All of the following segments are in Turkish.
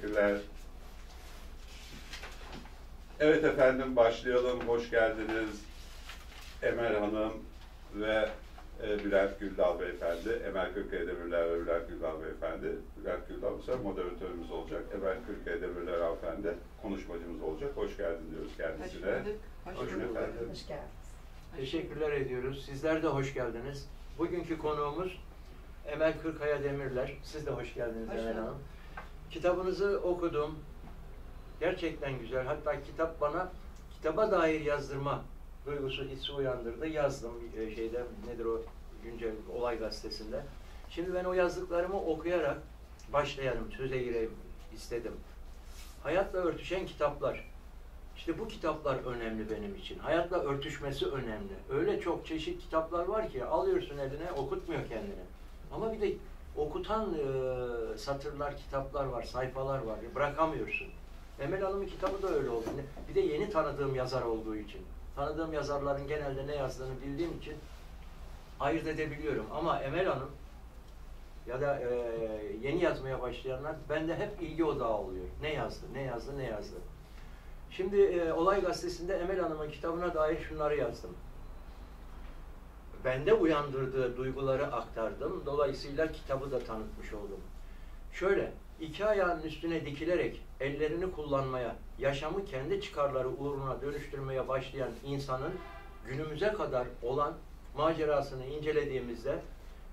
Teşekkürler. Evet efendim, başlayalım. Hoş geldiniz Emel Hanım ve Bülent Güldal Beyefendi. Emel Kırkaya Demirler ve Bülent Güldal Beyefendi. Bülent Güldal bu sefer moderatörümüz olacak. Emel Kırkaya Demirler hanımefendi konuşmacımız olacak. Hoş geldin diyoruz kendisine. Hoş bulduk. Hoş geldiniz. Teşekkürler ediyoruz. Sizler de hoş geldiniz. Bugünkü konuğumuz Emel Kırkaya Demirler. Siz de hoş geldiniz Emel Hanım. Kitabınızı okudum. Gerçekten güzel. Hatta kitap bana, kitaba dair yazdırma duygusu, hissi uyandırdı. Yazdım şeyde, nedir o, güncel Olay Gazetesi'nde. Şimdi ben o yazdıklarımı okuyarak başlayalım, söze gireyim istedim. Hayatla örtüşen kitaplar. İşte bu kitaplar önemli benim için. Hayatla örtüşmesi önemli. Öyle çok çeşit kitaplar var ki alıyorsun eline, okutmuyor kendini. Ama bir de okutan satırlar, kitaplar var, sayfalar var. Bırakamıyorsun. Emel Hanım'ın kitabı da öyle oldu. Bir de yeni tanıdığım yazar olduğu için. Tanıdığım yazarların genelde ne yazdığını bildiğim için ayırt edebiliyorum. Ama Emel Hanım ya da yeni yazmaya başlayanlar bende hep ilgi odağı oluyor. Ne yazdı, ne yazdı, ne yazdı. Şimdi Olay Gazetesi'nde Emel Hanım'ın kitabına dair şunları yazdım. Bende uyandırdığı duyguları aktardım. Dolayısıyla kitabı da tanıtmış oldum. Şöyle, iki ayağının üstüne dikilerek ellerini kullanmaya, yaşamı kendi çıkarları uğruna dönüştürmeye başlayan insanın günümüze kadar olan macerasını incelediğimizde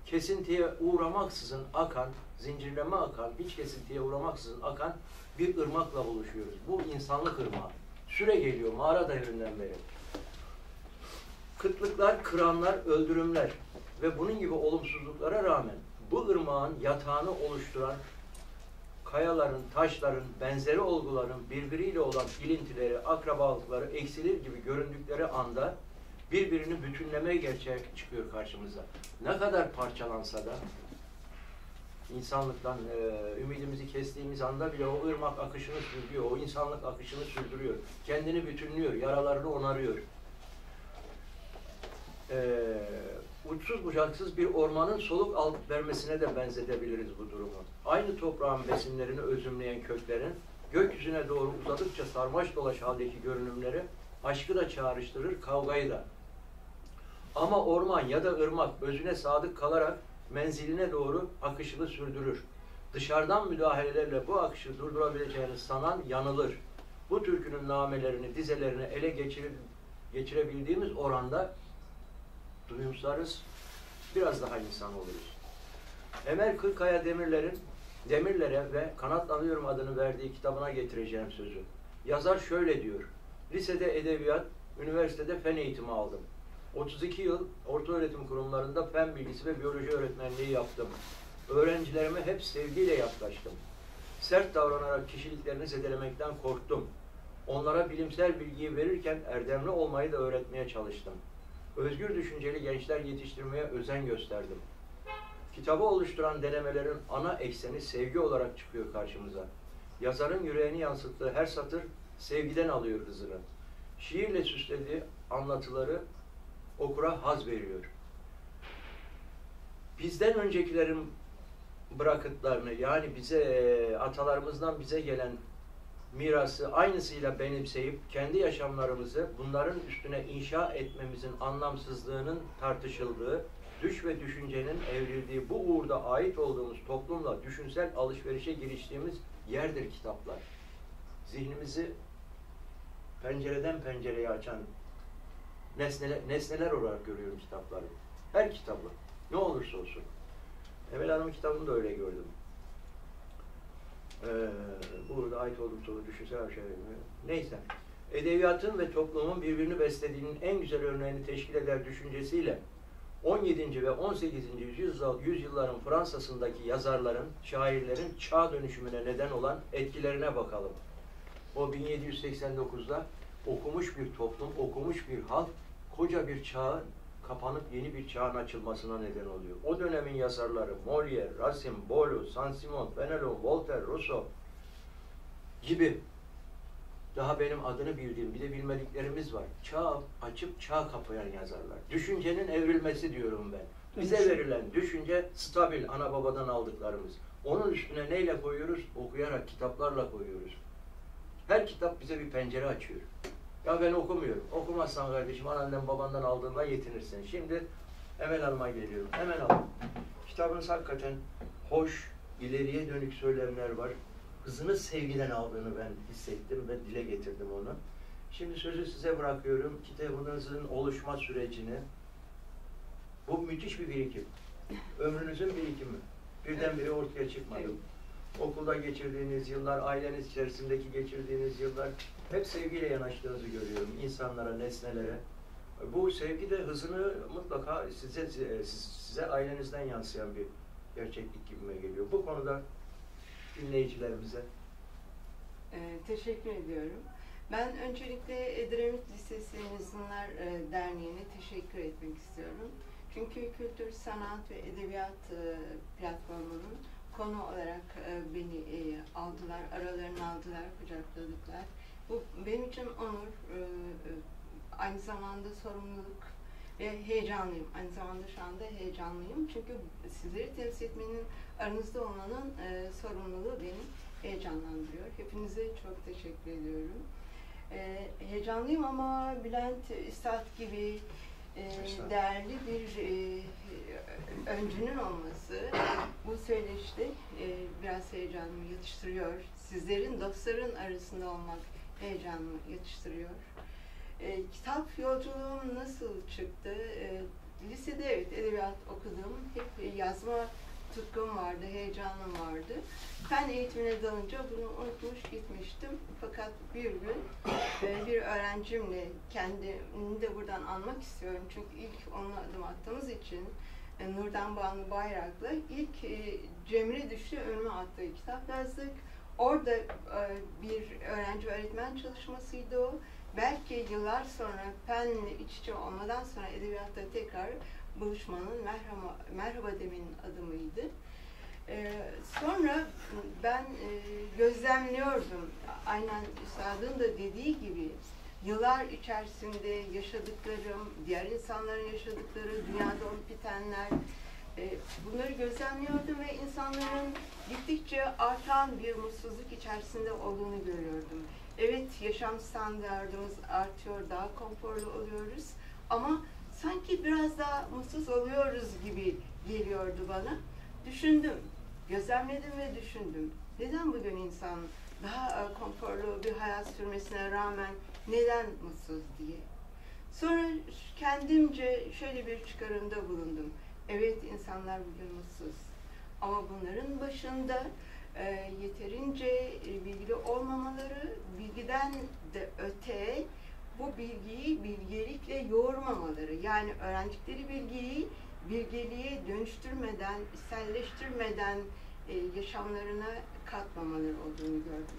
kesintiye uğramaksızın akan, zincirleme akan, hiç kesintiye uğramaksızın akan bir ırmakla buluşuyoruz. Bu insanlık ırmağı. Süre geliyor mağara devrinden beri. Kıtlıklar, kıranlar, öldürümler ve bunun gibi olumsuzluklara rağmen bu ırmağın yatağını oluşturan kayaların, taşların, benzeri olguların birbiriyle olan ilintileri, akrabalıkları eksilir gibi göründükleri anda birbirini bütünleme gerçeği çıkıyor karşımıza. Ne kadar parçalansa da insanlıktan ümidimizi kestiğimiz anda bile o ırmak akışını sürdürüyor, o insanlık akışını sürdürüyor. Kendini bütünlüyor, yaralarını onarıyor. Uçsuz bucaksız bir ormanın soluk alıp vermesine de benzetebiliriz bu durumu. Aynı toprağın besinlerini özümleyen köklerin gökyüzüne doğru uzadıkça sarmaş dolaş haldeki görünümleri aşkı da çağrıştırır, kavgayı da. Ama orman ya da ırmak özüne sadık kalarak menziline doğru akışını sürdürür. Dışarıdan müdahalelerle bu akışı durdurabileceğini sanan yanılır. Bu türkünün namelerini, dizelerini ele geçirebildiğimiz oranda duyumsarız, biraz daha insan oluruz. Emel Kırkaya Demirler'e ve Kanatlanıyorum adını verdiği kitabına getireceğim sözü. Yazar şöyle diyor: lisede edebiyat, üniversitede fen eğitimi aldım. 32 yıl ortaöğretim kurumlarında fen bilgisi ve biyoloji öğretmenliği yaptım. Öğrencilerime hep sevgiyle yaklaştım. Sert davranarak kişiliklerini zedelemekten korktum. Onlara bilimsel bilgiyi verirken erdemli olmayı da öğretmeye çalıştım. Özgür düşünceli gençler yetiştirmeye özen gösterdim. Kitabı oluşturan denemelerin ana ekseni sevgi olarak çıkıyor karşımıza. Yazarın yüreğini yansıttığı her satır sevgiden alıyor hızını. Şiirle süslediği anlatıları okura haz veriyor. Bizden öncekilerin bırakıtlarını, yani bize, atalarımızdan bize gelen mirası aynısıyla benimseyip kendi yaşamlarımızı bunların üstüne inşa etmemizin anlamsızlığının tartışıldığı, düş ve düşüncenin evrildiği bu uğurda ait olduğumuz toplumla düşünsel alışverişe giriştiğimiz yerdir kitaplar. Zihnimizi pencereden pencereye açan nesneler olarak görüyorum kitapları. Her kitabı, ne olursa olsun. Emel Hanım'ın kitabını da öyle gördüm. Burada ait olduğum soru düşünsel bir şey. Neyse. Edebiyatın ve toplumun birbirini beslediğinin en güzel örneğini teşkil eder düşüncesiyle 17. ve 18. yüzyılların Fransa'sındaki yazarların, şairlerin çağ dönüşümüne neden olan etkilerine bakalım. O 1789'da okumuş bir toplum, okumuş bir halk koca bir çağın kapanıp yeni bir çağın açılmasına neden oluyor. O dönemin yazarları Molière, Racine, Bolu, Saint Simon, Fenelon, Voltaire, Rousseau gibi daha benim adını bildiğim, bir de bilmediklerimiz var. Çağ açıp çağ kapayan yazarlar. Düşüncenin evrilmesi diyorum ben. Bize verilen düşünce stabil, ana babadan aldıklarımız. Onun üstüne neyle koyuyoruz? Okuyarak, kitaplarla koyuyoruz. Her kitap bize bir pencere açıyor. Ya ben okumuyorum. Okumazsan kardeşim anandan babandan aldığında yetinirsin. Şimdi Emel Hanım'a geliyorum. Emel Hanım, kitabınız hakikaten hoş, ileriye dönük söylemler var. Kızını sevgiden aldığını ben hissettim ve dile getirdim onu. Şimdi sözü size bırakıyorum. Kitabınızın oluşma sürecini. Bu müthiş bir birikim. Ömrünüzün birikimi. Birdenbire ortaya çıkmadı. Evet. Okulda geçirdiğiniz yıllar, aileniz içerisindeki geçirdiğiniz yıllar, hep sevgiyle yanaştığınızı görüyorum insanlara, nesnelere. Bu sevgi de hızını mutlaka size ailenizden yansıyan bir gerçeklik gibime geliyor. Bu konuda dinleyicilerimize. Teşekkür ediyorum. Ben öncelikle Edremit Lisesi Mezunlar Derneği'ne teşekkür etmek istiyorum. Çünkü kültür, sanat ve edebiyat platformunun konu olarak beni aldılar, aralarını aldılar, kucakladılar. Bu benim için onur, aynı zamanda sorumluluk ve heyecanlıyım. Aynı zamanda şu anda heyecanlıyım. Çünkü sizleri temsil etmenin, aranızda olmanın sorumluluğu beni heyecanlandırıyor. Hepinize çok teşekkür ediyorum. Heyecanlıyım ama Bülent Üstad gibi değerli bir öncünün olması bu söyleşte biraz heyecanımı yatıştırıyor. Sizlerin, dostların arasında olmak heyecanımı yatıştırıyor. Kitap yolculuğum nasıl çıktı? Lisede evet edebiyat okudum. Hep yazma tutkum vardı, heyecanım vardı. Fen eğitimine dalınca bunu unutmuş gitmiştim. Fakat bir gün bir öğrencimle, kendimi de buradan anmak istiyorum. Çünkü ilk onunla adım attığımız için, Nurdan Bağlı Bayraklı, ilk Cemre Düştü Önüme attığı kitap yazdık. Orada bir öğrenci-öğretmen çalışmasıydı o. Belki yıllar sonra penle iç içe olmadan sonra edebiyatta tekrar buluşmanın merhaba demenin adımıydı. Sonra ben gözlemliyordum. Aynen Üstad'ın da dediği gibi yıllar içerisinde yaşadıklarım, diğer insanların yaşadıkları, dünyada olup bitenler, bunları gözlemliyordum ve insanların gittikçe artan bir mutsuzluk içerisinde olduğunu görüyordum. Evet, yaşam standartımız artıyor, daha konforlu oluyoruz ama sanki biraz daha mutsuz oluyoruz gibi geliyordu bana. Düşündüm, gözlemledim ve düşündüm. Neden bugün insan daha konforlu bir hayat sürmesine rağmen neden mutsuz diye. Sonra kendimce şöyle bir çıkarımda bulundum. Evet, insanlar bugün mutsuz ama bunların başında yeterince bilgili olmamaları, bilgiden de öte bu bilgiyi bilgelikle yoğurmamaları, yani öğrendikleri bilgiyi bilgeliğe dönüştürmeden, içselleştirmeden yaşamlarına katmamaları olduğunu gördüm.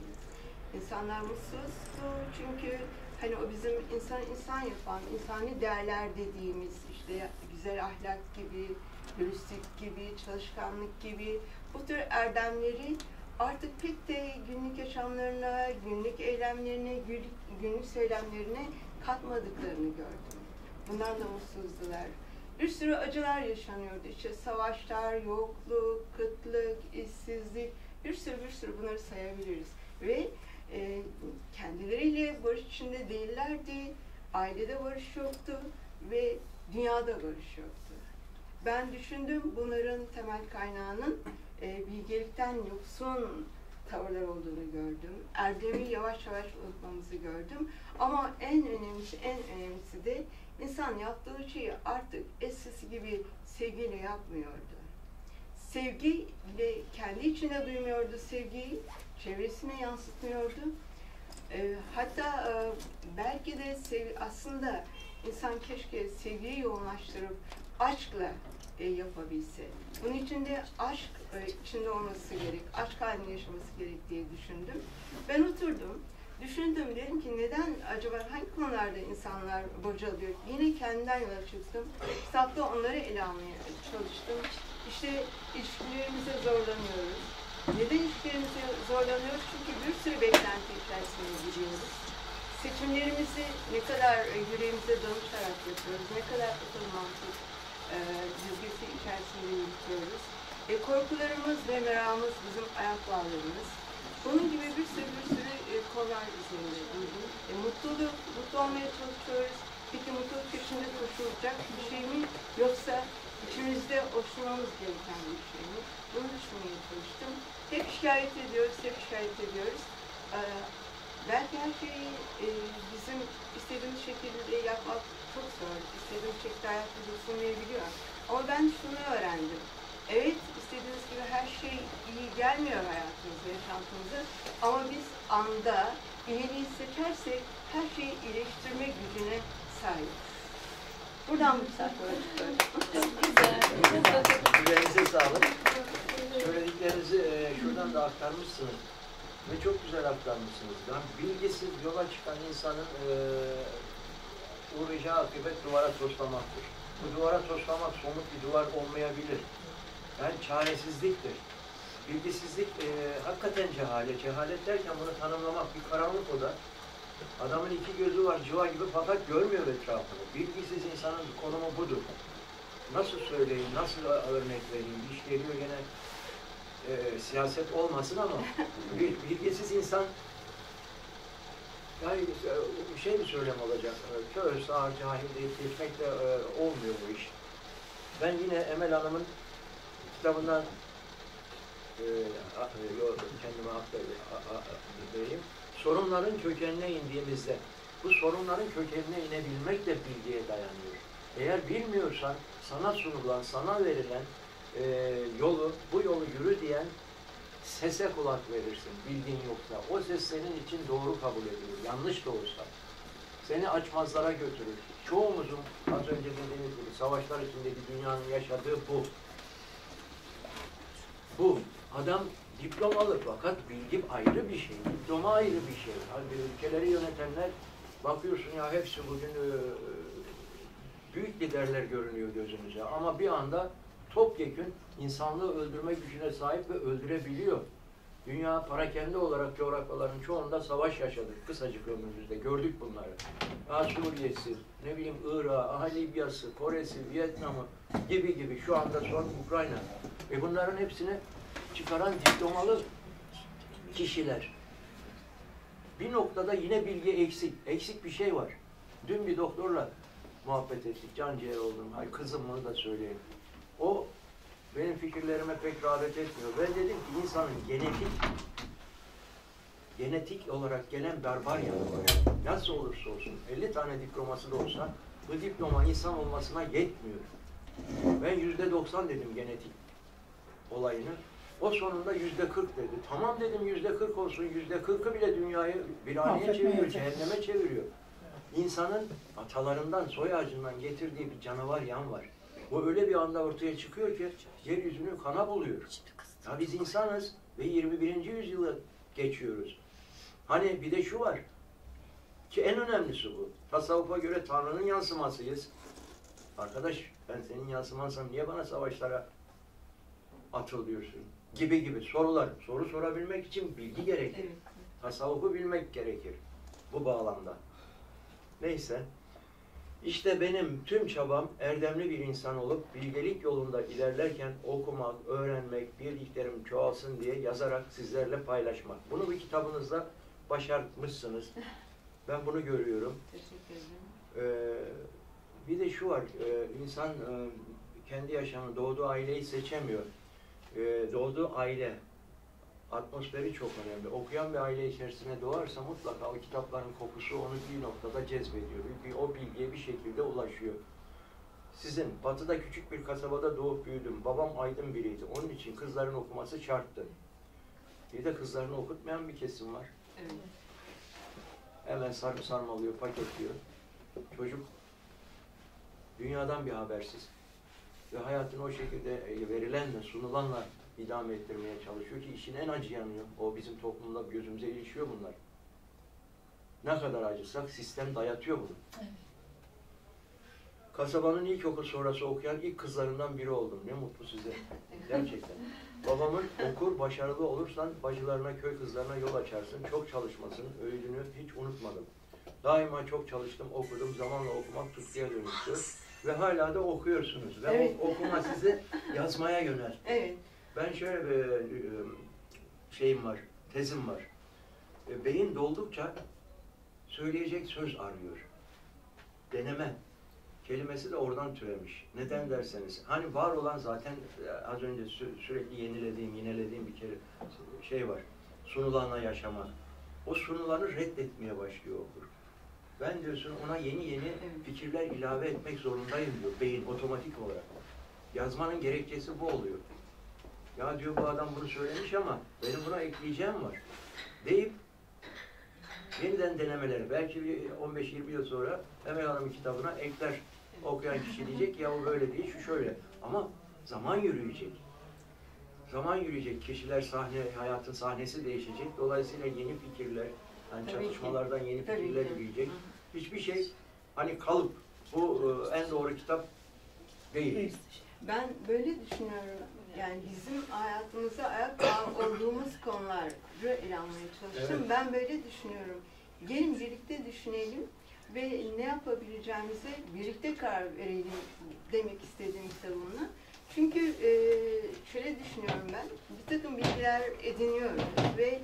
İnsanlar mutsuzdu çünkü hani o bizim insan yapan, insani değerler dediğimiz işte güzel ahlak gibi, dürüstlük gibi, çalışkanlık gibi bu tür erdemleri artık pek de günlük yaşamlarına, günlük eylemlerine, günlük söylemlerine katmadıklarını gördüm. Bundan da mutsuzdular. Bir sürü acılar yaşanıyordu. İşte savaşlar, yokluk, kıtlık, işsizlik, bir sürü bunları sayabiliriz. Ve kendileriyle barış içinde değillerdi, ailede barış yoktu ve dünyada barış yoktu. Ben düşündüm bunların temel kaynağının bilgelikten yoksun tavırlar olduğunu gördüm. Erdemi yavaş yavaş unutmamızı gördüm. Ama en önemlisi de insan yaptığı şeyi artık eskisi gibi sevgiyle yapmıyordu. Sevgiyle kendi içine duymuyordu sevgiyi, çevresine yansıtmıyordu. Hatta belki de aslında insan keşke sevgiyi yoğunlaştırıp aşkla yapabilse. Bunun için de aşk içinde olması gerek, aşk halinde yaşaması gerek diye düşündüm. Ben oturdum, düşündüm, dedim ki neden acaba hangi konularda insanlar bocalıyor? Yine kendimden yola çıktım, kitapta onları ele almaya çalıştım. İşte ilişkilerimize zorlanıyoruz. Neden ilişkilerimize zorlanıyoruz? Çünkü bir sürü beklenti içerisinde gidiyoruz. Seçimlerimizi ne kadar yüreğimize danışarak yapıyoruz, ne kadar akıl mantık dizgesi içerisinde yürütüyoruz. Korkularımız ve meramız bizim ayak bağlarımız. Bunun gibi bir sürü kolay üzerinde buldum. Mutlu olmaya çalışıyoruz. Peki mutluluk içinde koşulacak bir şey mi? Yoksa içimizde hoşlanmamız gereken bir şey mi? Bunu düşünmeye çalıştım. Hep şikayet ediyoruz. Belki her şeyi bizim istediğimiz şekilde yapmak çok zor. İstediğimiz şekilde hayatımızı sunmayabiliyor. Ama ben şunu öğrendim. Evet, istediğiniz gibi her şey iyi gelmiyor hayatımıza, yaşantımıza. Ama biz anda iyiliği seçersek her şeyi iyileştirme gücüne sahibiz. Buradan bir saatler çıkıyor. Güzelinize sağlık. Söylediklerinizi şuradan da aktarmışsınız. Ve çok güzel aktarmışsınız. Yani bilgisiz yola çıkan insanın uğrayacağı akıbet duvara toslamaktır. Bu duvara toslamak somut bir duvar olmayabilir. Yani çaresizliktir. Bilgisizlik hakikaten cehalet. Cehalet derken bunu tanımlamak bir karanlık oda. Adamın iki gözü var civa gibi fakat görmüyor etrafını. Bilgisiz insanın konumu budur. Nasıl söyleyeyim, nasıl örnek vereyim? İş geliyor gene siyaset olmasın ama bilgisiz insan yani bir şey mi söylem olacak? Kör, sağır, cahil deyip geçmek de olmuyor bu iş. Ben yine Emel Hanım'ın kitabından kendime aktarayım. Sorunların kökenine indiğimizde, bu sorunların kökenine inebilmek de bilgiye dayanıyor. Eğer bilmiyorsan, sana sunulan, sana verilen bu yolu yürü diyen sese kulak verirsin, bilgin yoksa. O ses senin için doğru kabul edilir, yanlış da olsa. Seni açmazlara götürür. Çoğumuzun, az önce dediğimiz gibi, savaşlar içindeki dünyanın yaşadığı bu. Bu adam diplom alır fakat bilgi ayrı bir şey, diploma ayrı bir şey. Halbuki ülkeleri yönetenler bakıyorsun ya hepsi bugün büyük liderler görünüyor gözümüze ama bir anda topyekün insanlığı öldürme gücüne sahip ve öldürebiliyor. Dünya parakende olarak coğrafyaların çoğunda savaş yaşadık kısacık ömrümüzde gördük bunları. Suriye'si, ne bileyim Irak'ı, Libya'sı, Kore'si, Vietnam'ı gibi şu anda son Ukrayna. Bunların hepsini çıkaran diplomalı kişiler. Bir noktada yine bilgi eksik. Eksik bir şey var. Dün bir doktorla muhabbet ettik. Canciğer oldum. Ay kızım bunu da söyleyeyim. O benim fikirlerime pek rağbet etmiyor. Ben dedim ki insanın genetik olarak gelen barbar yanı var. Nasıl olursa olsun 50 tane diploması da olsa bu diploma insan olmasına yetmiyor. Ben %90 dedim genetik olayını. O sonunda %40 dedi. Tamam dedim %40 olsun. %40'ı bile dünyayı virhaneye çeviriyor, cehenneme çeviriyor. İnsanın atalarından, soy ağacından getirdiği bir canavar yan var. Bu öyle bir anda ortaya çıkıyor ki yeryüzünü kana buluyor. Ya biz insanız ve 21. yüzyıla geçiyoruz. Hani bir de şu var ki en önemlisi bu. Tasavvufa göre Tanrı'nın yansımasıyız. Arkadaş ben senin yansımansam niye bana savaşlara atılıyorsun gibi sorular. Soru sorabilmek için bilgi gerekir. Evet. Tasavvufu bilmek gerekir bu bağlamda. Neyse. İşte benim tüm çabam erdemli bir insan olup bilgelik yolunda ilerlerken okumak, öğrenmek, bildiklerim çoğalsın diye yazarak sizlerle paylaşmak. Bunu bir kitabınızda başarmışsınız. Ben bunu görüyorum. Teşekkür ederim. Bir de şu var. İnsan kendi yaşamını, doğduğu aileyi seçemiyor. Doğduğu aile atmosferi çok önemli. Okuyan bir aile içerisine doğarsa mutlaka o kitapların kokusu onu bir noktada cezbediyor. Çünkü o bilgiye bir şekilde ulaşıyor. Sizin batıda küçük bir kasabada doğup büyüdüm. Babam aydın biriydi. Onun için kızların okuması şarttı. Bir de kızlarını okutmayan bir kesim var. Evet. Hemen sarıp sarmalıyor, paketliyor. Çocuk dünyadan bir habersiz. Ve hayatını o şekilde verilenle, sunulanla idame ettirmeye çalışıyor ki işin en acı yanıyor. O bizim toplumda gözümüze ilişiyor bunlar. Ne kadar acısak sistem dayatıyor bunu. Evet. Kasabanın ilkokul sonrası okuyan ilk kızlarından biri oldum. Ne mutlu size. Gerçekten. Babamın okur, başarılı olursan bacılarına, köy kızlarına yol açarsın. Çok çalışmasın. Öğüdünü hiç unutmadım. Daima çok çalıştım, okudum. Zamanla okumak tutkuya dönüştü. Ve hala da okuyorsunuz. Ve evet. Okuma sizi yazmaya yöneltti. Evet. Ben şöyle bir şeyim var, tezim var. Beyin doldukça söyleyecek söz arıyor. Deneme kelimesi de oradan türemiş. Neden derseniz, hani var olan zaten az önce sürekli yinelediğim bir kere şey var. Sunulana yaşamak. O sunulanı reddetmeye başlıyor okur. Ben diyorsun ona yeni fikirler ilave etmek zorundayım diyor beyin otomatik olarak. Yazmanın gerekçesi bu oluyor. Ya diyor bu adam bunu söylemiş ama benim buna ekleyeceğim var deyip yeniden denemeleri. Belki 15-20 yıl sonra Emel Hanım'ın kitabına ekler, okuyan kişi diyecek ya o böyle değil, şu şöyle. Ama zaman yürüyecek. Zaman yürüyecek. Kişiler hayatın sahnesi değişecek. Dolayısıyla yeni fikirler, yani çatışmalardan yeni fikirler gelecek. Hiçbir şey hani kalıp bu en doğru kitap değil. Ben böyle düşünüyorum. Yani bizim hayatımıza ayak bağı olduğumuz konuları ele almaya çalıştım. Evet. Ben böyle düşünüyorum. Gelin birlikte düşünelim ve ne yapabileceğimize birlikte karar verelim demek istediğim kitabımla. Çünkü şöyle düşünüyorum ben, bir takım bilgiler ediniyoruz ve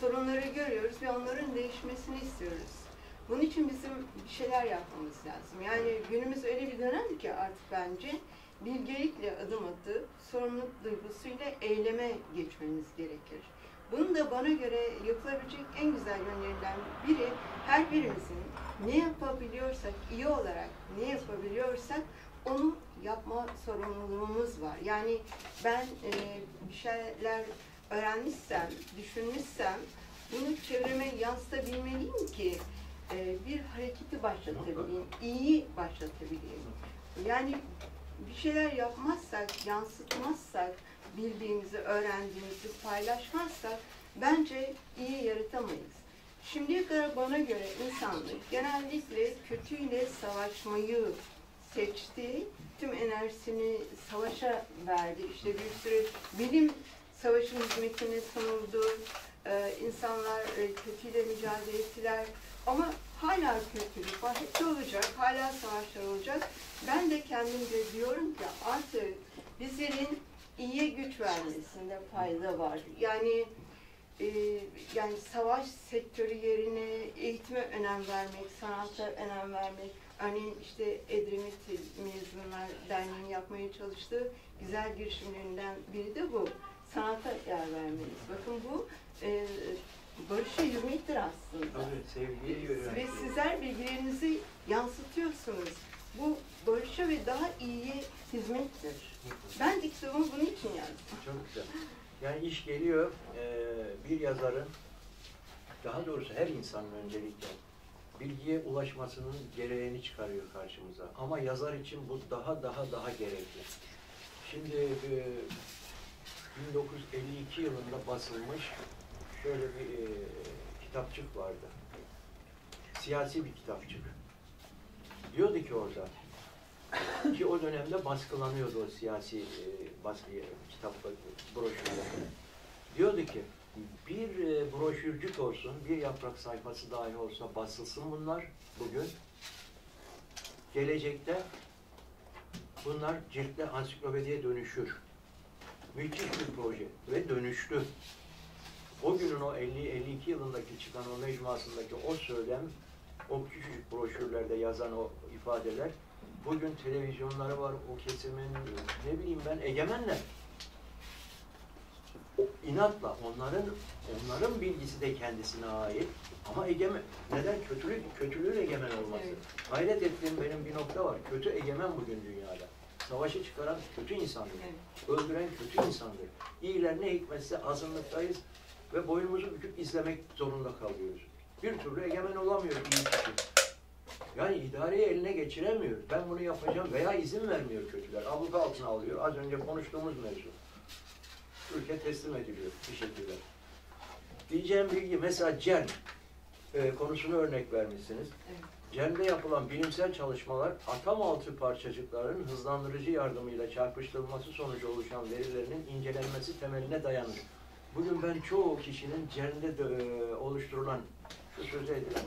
sorunları görüyoruz ve onların değişmesini istiyoruz. Bunun için bizim bir şeyler yapmamız lazım. Yani günümüz öyle bir dönem ki artık bence bilgelikle adım atıp sorumluluk duygusuyla eyleme geçmemiz gerekir. Bunun da bana göre yapılabilecek en güzel yönlerinden biri her birimizin ne yapabiliyorsak, iyi olarak ne yapabiliyorsak onu yapma sorumluluğumuz var. Yani ben bir şeyler öğrenmişsem, düşünmüşsem bunu çevreme yansıtabilmeliyim ki bir hareketi başlatabileyim, iyi başlatabileyim. Yani bir şeyler yapmazsak, yansıtmazsak, bildiğimizi, öğrendiğimizi paylaşmazsak bence iyi yaratamayız. Şimdiye kadar bana göre insanlık genellikle kötüyle savaşmayı seçti, tüm enerjisini savaşa verdi. İşte bir sürü bilim savaşın hizmetine sunuldu, insanlar kötüyle mücadele ettiler. Ama hala kötülük var, hep olacak, hala savaşlar olacak. Ben de kendimce diyorum ki artık bizlerin iyiye güç vermesinde fayda var. Yani savaş sektörü yerine eğitime önem vermek, sanata önem vermek. Örneğin işte Edremit Mezunlar Derneği'nin yapmaya çalıştığı güzel girişimlerinden biri de bu. Sanata yer vermeliyiz. Bakın bu barışa hürmettir aslında. Evet, ve sizler bilgilerinizi yansıtıyorsunuz. Bu barışa ve daha iyiye hizmettir. Ben de kitabımı bunun için yazdım. Çok güzel. Yani iş geliyor bir yazarın, daha doğrusu her insanın öncelikle bilgiye ulaşmasının gereğini çıkarıyor karşımıza. Ama yazar için bu daha gerekli. Şimdi 1952 yılında basılmış şöyle bir kitapçık vardı. Siyasi bir kitapçık. Diyordu ki orada, ki o dönemde baskılanıyordu o siyasi kitaplar, broşürler. Diyordu ki, bir broşürcük olsun, bir yaprak sayfası dahi olsa basılsın bunlar bugün. Gelecekte bunlar ciltli ansiklopediye dönüşür. Müthiş bir proje ve dönüştü. O günün o 50-52 yılındaki çıkan o mecmuasındaki o söylem, o küçücük broşürlerde yazan o ifadeler, bugün televizyonları var o kesimin, ne bileyim ben, egemenler. İnatla onların bilgisi de kendisine ait ama egemen. Neden? Kötülüğün egemen olması. Hayret ettiğim benim bir nokta var. Kötü egemen bugün dünyada. Savaşı çıkaran kötü insandır. Öldüren kötü insandır. İyiler ne hikmetse azınlıktayız ve boynumuzu büküp izlemek zorunda kalıyoruz. Bir türlü egemen olamıyor iyi kişi. Yani idareyi eline geçiremiyor. Ben bunu yapacağım veya izin vermiyor kötüler. Abluka altına alıyor. Az önce konuştuğumuz mevzu. Ülke teslim ediliyor bir şekilde. Diyeceğim bilgi, mesela CERN konusunu örnek vermişsiniz. Evet. CERN'de yapılan bilimsel çalışmalar atom altı parçacıkların hızlandırıcı yardımıyla çarpıştırılması sonucu oluşan verilerinin incelenmesi temeline dayanır. Bugün ben çoğu kişinin CERN'de oluşturulan, şu sözü edilen,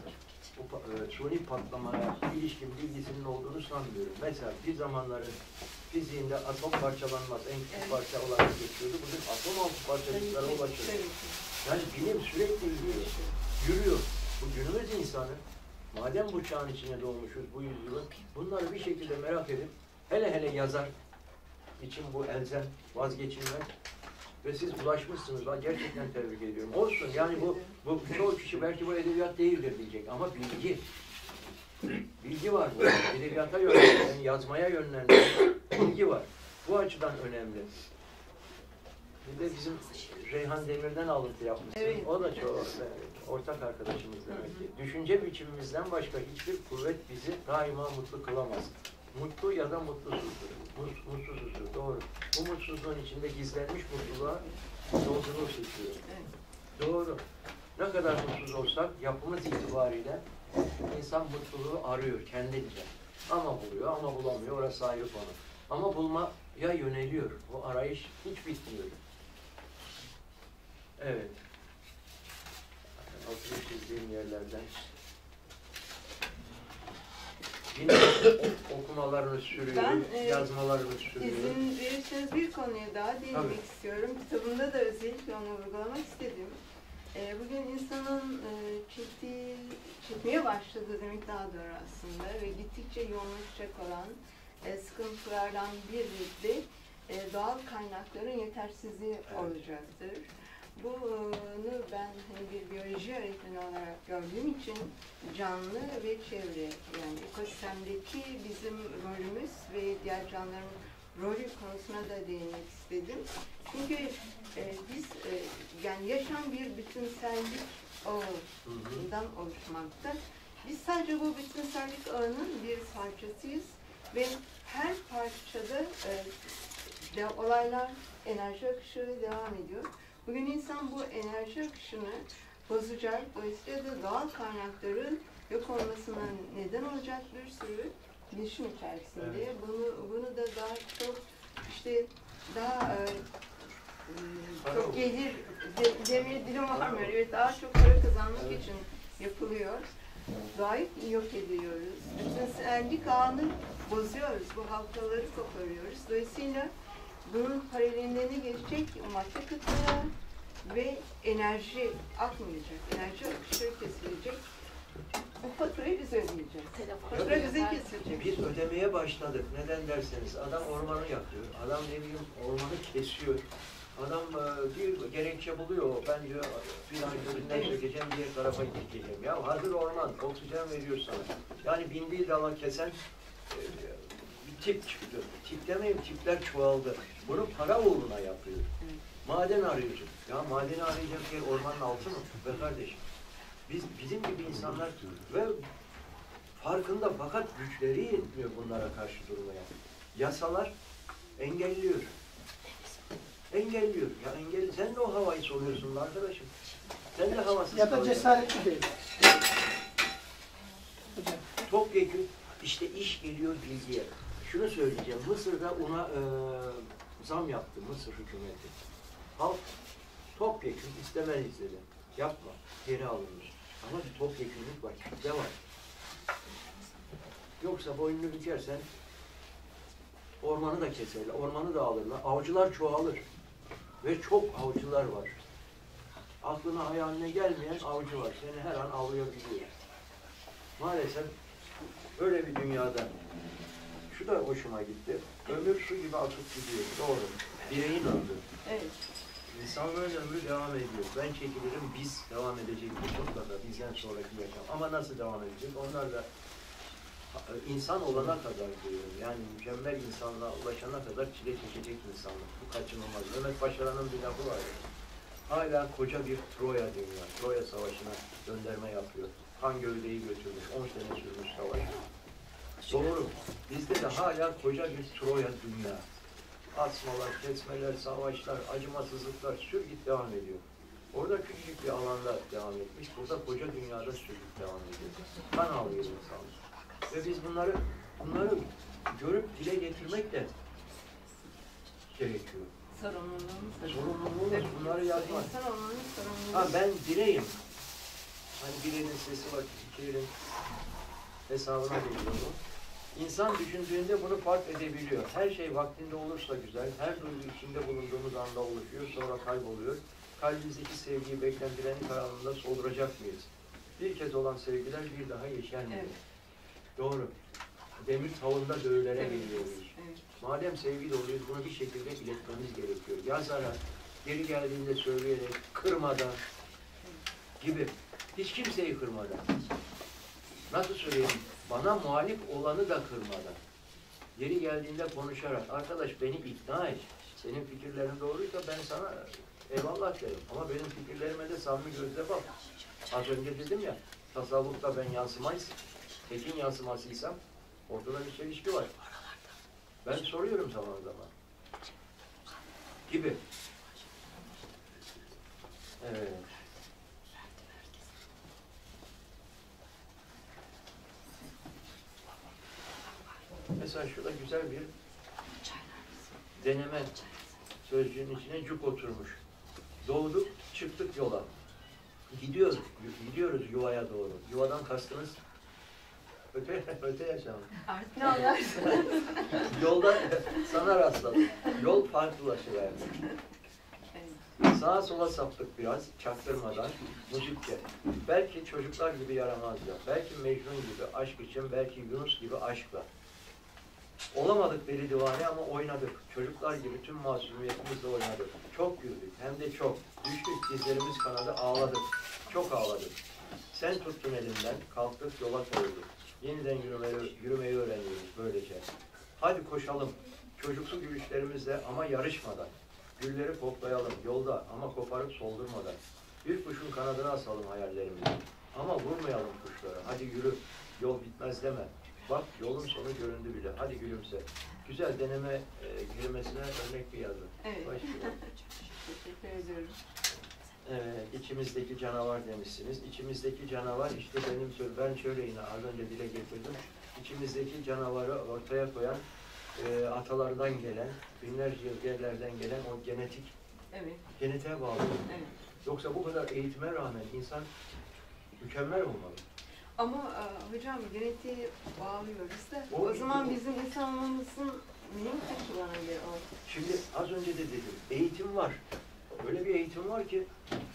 suni patlamaya ilişkin bilgisinin olduğunu sanmıyorum. Mesela bir zamanların fiziğinde atom parçalanmaz, en küçük parça olarak geçiyordu. Bugün atom altı parçacıklara ulaşıyor. Yani bilim sürekli yürüyor. Bu günümüz insanı, madem bu çağın içine doğmuşuz, bu yüzyılın, bunları bir şekilde merak edip, hele hele yazar için bu elzem, vazgeçilmez ve siz ulaşmışsınız. Ben gerçekten tebrik ediyorum. Olsun yani bu çoğu kişi belki bu edebiyat değildir diyecek ama bilgi. Bilgi var burada. Edebiyata yönlendiren, yazmaya yönlendiren bilgi var. Bu açıdan önemli. Bir de bizim Reyhan Demir'den alıntı yapmışsın. Evet. O da çok ortak arkadaşımız demek ki. Düşünce biçimimizden başka hiçbir kuvvet bizi daima mutlu kılamaz. Mutlu ya da mutsuzdur. Mutsuzdur, doğru. Bu mutsuzluğun içinde gizlenmiş mutluluğa yolculuk seçiyor. Doğru. Ne kadar mutsuz olsak yapımız itibariyle İnsan mutluluğu arıyor kendince. Ama buluyor, ama bulamıyor. Orası ayrı konu. Ama bulmaya yöneliyor. Bu arayış hiç bitmiyor. Evet. Altını çizdiğim yerlerden. Yine okumalarını sürüyor, yazmalarını sürüyor. İzin verirseniz bir konuya daha değinmek istiyorum. Kitabımda da özellikle onu vurgulamak istedim. Bugün insanın çekmeye başladığı demek daha doğru aslında ve gittikçe yoğunlaşacak olan sıkıntılardan biri de doğal kaynakların yetersizliği olacaktır. Bunu ben bir biyoloji öğretmeni olarak gördüğüm için canlı ve çevre, yani ekosistemdeki bizim rolümüz ve diğer canlıların rolü konusuna da değinmek istedim. Çünkü biz yani yaşam bir bütünsellik ağından oluşmakta. Biz sadece bu bütünsellik ağının bir parçasıyız ve her parçada olaylar, enerji akışı devam ediyor. Bugün insan bu enerji akışını bozacak, dolayısıyla da doğal kaynakların yok olmasına neden olacak bir sürü gelişim içerisinde. Evet. Bunu da daha çok işte daha çok gelir demir dilim var mı? Evet, daha çok para kazanmak için yapılıyor. Doğayı yok ediyoruz. Bütünsellik ağını bozuyoruz. Bu halkaları koparıyoruz. Dolayısıyla bunun paralelinde ne geçecek? Madde kıtlığı ve enerji akmayacak. Enerji akışı kesilecek. Bu faturayı biz ödeyeceğiz. Fatura bize kesilecek. Biz ödemeye başladık. Neden derseniz adam ormanı yakıyor. Adam ne bileyim ormanı kesiyor. Adam bir gerekçe buluyor. Ben diyor filan gözünden sökeceğim, diğer tarafa gideceğim. Ya hazır orman, oksijen veriyor sana. Yani bindiği dala kesen bir tip çıktı. Tip demeyeyim, tipler çoğaldı. Bunu para uğruna yapıyor. Maden arayacak. Ya madeni arayacak yer ormanın altı mı? Be kardeşim. Bizim gibi insanlar ve farkında fakat güçleri yetmiyor bunlara karşı durmaya. Yasalar engelliyor. Ya sen de o havayı soluyorsun arkadaşım. Sen de havasız kalıyorsun. Ya da cesaretli değil. Topyekun işte iş geliyor bilgiye. Şunu söyleyeceğim. Mısır'da ona zam yaptı Mısır hükümeti. Halk topyekun istemez izledi. Yapma. Geri alınmış. Ama bir topyekûnlük var. Kitle var. Yoksa boynunu bükersen ormanı da keserler. Ormanı da alırlar. Avcılar çoğalır. Ve çok avcılar var. Aklına hayaline gelmeyen avcı var. Seni her an avlayabiliyor. Maalesef öyle bir dünyada. Şu da hoşuma gitti. Ömür su gibi akıp gidiyor. Doğru. Bireyin ömrü. Evet. İnsanların ömrü devam ediyor. Ben çekilirim, biz devam edecek mutlaka bizden sonraki yaşam. Ama nasıl devam edecek? Onlar da insan olana kadar diyorum. Yani mükemmel insanlığa ulaşana kadar çile çekecek insanlık. Bu kaçınılmaz. Mehmet Paşa'nın bir lafı var ya. Hala koca bir Troya dünya. Troya Savaşı'na gönderme yapıyor. Han gövdeyi götürmüş. 10 sene sürmüş savaş. Doğru. Bizde de hala koca bir Troya dünya. Asmalar, kesmeler, savaşlar, acımasızlıklar sürgüt devam ediyor. Orada küçük bir alanda devam etmiş, burada koca dünyada sürgüt devam ediyor. Kan alıyor insanlar. Ve biz bunları görüp dile getirmek de gerekiyor. Sorumluluğumuz bunları yazmak. Ha ben bireyim. Hani birinin sesi var, birinin hesabına geliyor. İnsan düşündüğünde bunu fark edebiliyor. Her şey vaktinde olursa güzel, her duygu içinde bulunduğumuz anda oluşuyor, sonra kayboluyor. Kalbimizdeki sevgiyi beklentilerin karanlığında solduracak mıyız? Bir kez olan sevgiler bir daha yeşermiyor. Evet. Doğru. Demir tavında dövülere geliyoruz. Evet. Madem sevgi doluyuz, bunu bir şekilde iletmemiz gerekiyor. Yazara, geri geldiğinde söyleyerek, kırmadan gibi. Hiç kimseyi kırmadan. Nasıl söyleyeyim? Bana muhalif olanı da kırmadan. Yeri geldiğinde konuşarak, arkadaş beni ikna et. Senin fikirlerin doğruysa ben sana eyvallah derim. Ama benim fikirlerime de samimi gözle bak. Az önce dedim ya, tasavvufta ben yansımayız. Tekin yansımasıysam ortada bir çelişki var. Ben soruyorum zaman zaman. Gibi. Evet. Mesela şurada güzel bir deneme sözcüğünün içine cuk oturmuş. Doğduk, çıktık yola. Gidiyoruz, yuvaya doğru. Yuvadan kastınız öte yaşam. Ne anlarsın? Yolda sana rastladım. Yol farklılaşıverdi. Sağa sola saptık biraz, çaktırmadan, müzikle. Belki çocuklar gibi yaramazca, belki Mecnun gibi aşk için, belki Yunus gibi aşkla. Olamadık deli divane ama oynadık. Çocuklar gibi tüm masumiyetimizle oynadık. Çok güldük, hem de çok. Düştük, dizlerimiz kanadı, ağladık. Çok ağladık. Sen tuttun elimden, kalktık, yola koyduk. Yeniden yürümeyi öğreniyoruz böylece. Hadi koşalım. Çocuksu gülüşlerimizle ama yarışmadan. Gülleri koplayalım yolda ama koparıp soldurmadan. Bir kuşun kanadına asalım hayallerimizi. Ama vurmayalım kuşlara. Hadi yürü, yol bitmez deme. Bak yolun sonu göründü bile. Hadi gülümse. Güzel deneme girmesine örnek bir yazı. Evet. Başlıyor. Teşekkür ediyorum. Evet, içimizdeki canavar demişsiniz. İçimizdeki canavar işte benim söz. Ben şöyle yine az önce dile getirdim. İçimizdeki canavarı ortaya koyan atalardan gelen, binlerce yıl yerlerden gelen o genetik, evet, genetiğe bağlı. Evet. Yoksa bu kadar eğitime rağmen insan mükemmel olmalı. Ama hocam genetiği bağlıyoruz da o zaman bizim insanlığımızın neyin kaçılanabilir o? Şimdi az önce de dedim, eğitim var. Öyle bir eğitim var ki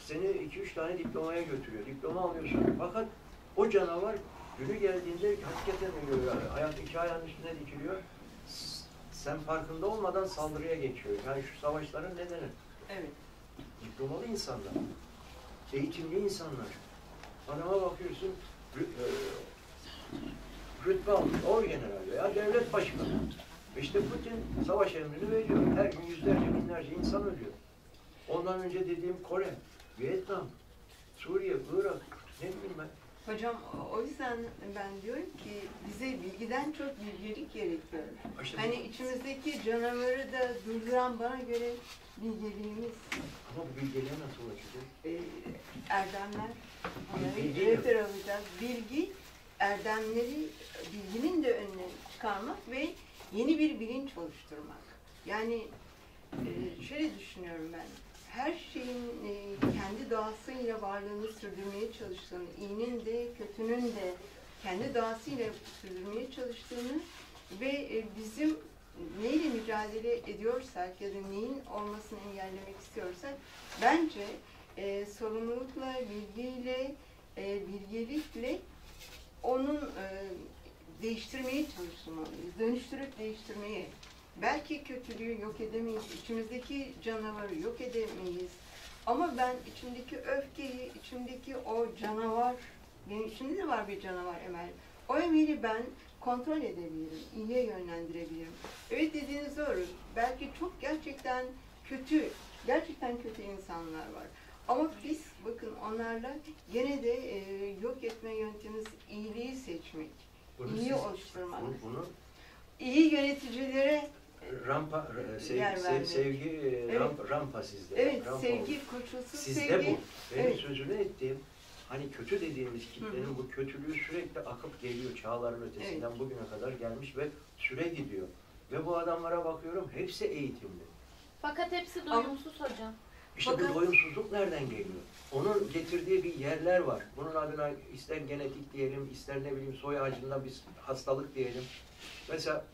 seni 2-3 tane diplomaya götürüyor. Diploma alıyorsun fakat o canavar günü geldiğinde hakikaten ölüyor yani. Hayat iki ayağının üstüne dikiliyor. Sen farkında olmadan saldırıya geçiyor. Yani şu savaşların nedeni. Evet. Diplomalı insanlar. Eğitimli insanlar. Adama bakıyorsun rütbe almış, orgeneral veya devlet başkanı. İşte Putin savaş emrini veriyor. Her gün yüzlerce, binlerce insan ölüyor. Ondan önce dediğim Kore, Vietnam, Suriye, Irak, ne bileyim ben. Hocam o yüzden ben diyorum ki bize bilgiden çok bilgelik gerekiyor. İşte hani içimizdeki canavarı da durduran bana göre bilgeliğimiz. Ama bu bilgeliğe nasıl ulaşacağız? Erdemler. Bilgi alacağız. Bilgi, erdemleri, bilginin de önüne çıkarmak ve yeni bir bilinç oluşturmak. Yani şöyle düşünüyorum ben. Her şeyin kendi doğasıyla varlığını sürdürmeye çalıştığını, iyinin de kötünün de kendi doğasıyla sürdürmeye çalıştığını ve bizim neyle mücadele ediyorsak ya da neyin olmasını engellemek istiyorsak bence sorumlulukla, bilgiyle, bilgelikle onun değiştirmeye çalışmalıyız, dönüştürüp değiştirmeye. Belki kötülüğü yok edemeyiz, içimizdeki canavarı yok edemeyiz. Ama ben içimdeki öfkeyi, içimdeki o canavar, benim içimde de var bir canavar Emel. O Emel'i ben kontrol edebilirim, iyiye yönlendirebilirim. Evet dediğiniz doğru, belki çok gerçekten kötü insanlar var. Ama biz bakın onlarla gene de yok etme yöntemimiz iyiliği seçmek, iyiyi oluşturmak. İyi yöneticilere sevgi rampa sizde. Evet, rampa sevgi olur. Koşulsuz sizde sevgi. Sizde bu. Benim sözünü ettiğim, hani kötü dediğimiz kitlenin bu kötülüğü sürekli akıp geliyor. Çağların ötesinden bugüne kadar gelmiş ve süre gidiyor. Ve bu adamlara bakıyorum, hepsi eğitimli. Fakat hepsi doyumsuz hocam. İşte bu doyumsuzluk nereden geliyor? Onun getirdiği bir yerler var. Bunun adına ister genetik diyelim, ister ne bileyim soy ağacından bir hastalık diyelim. Mesela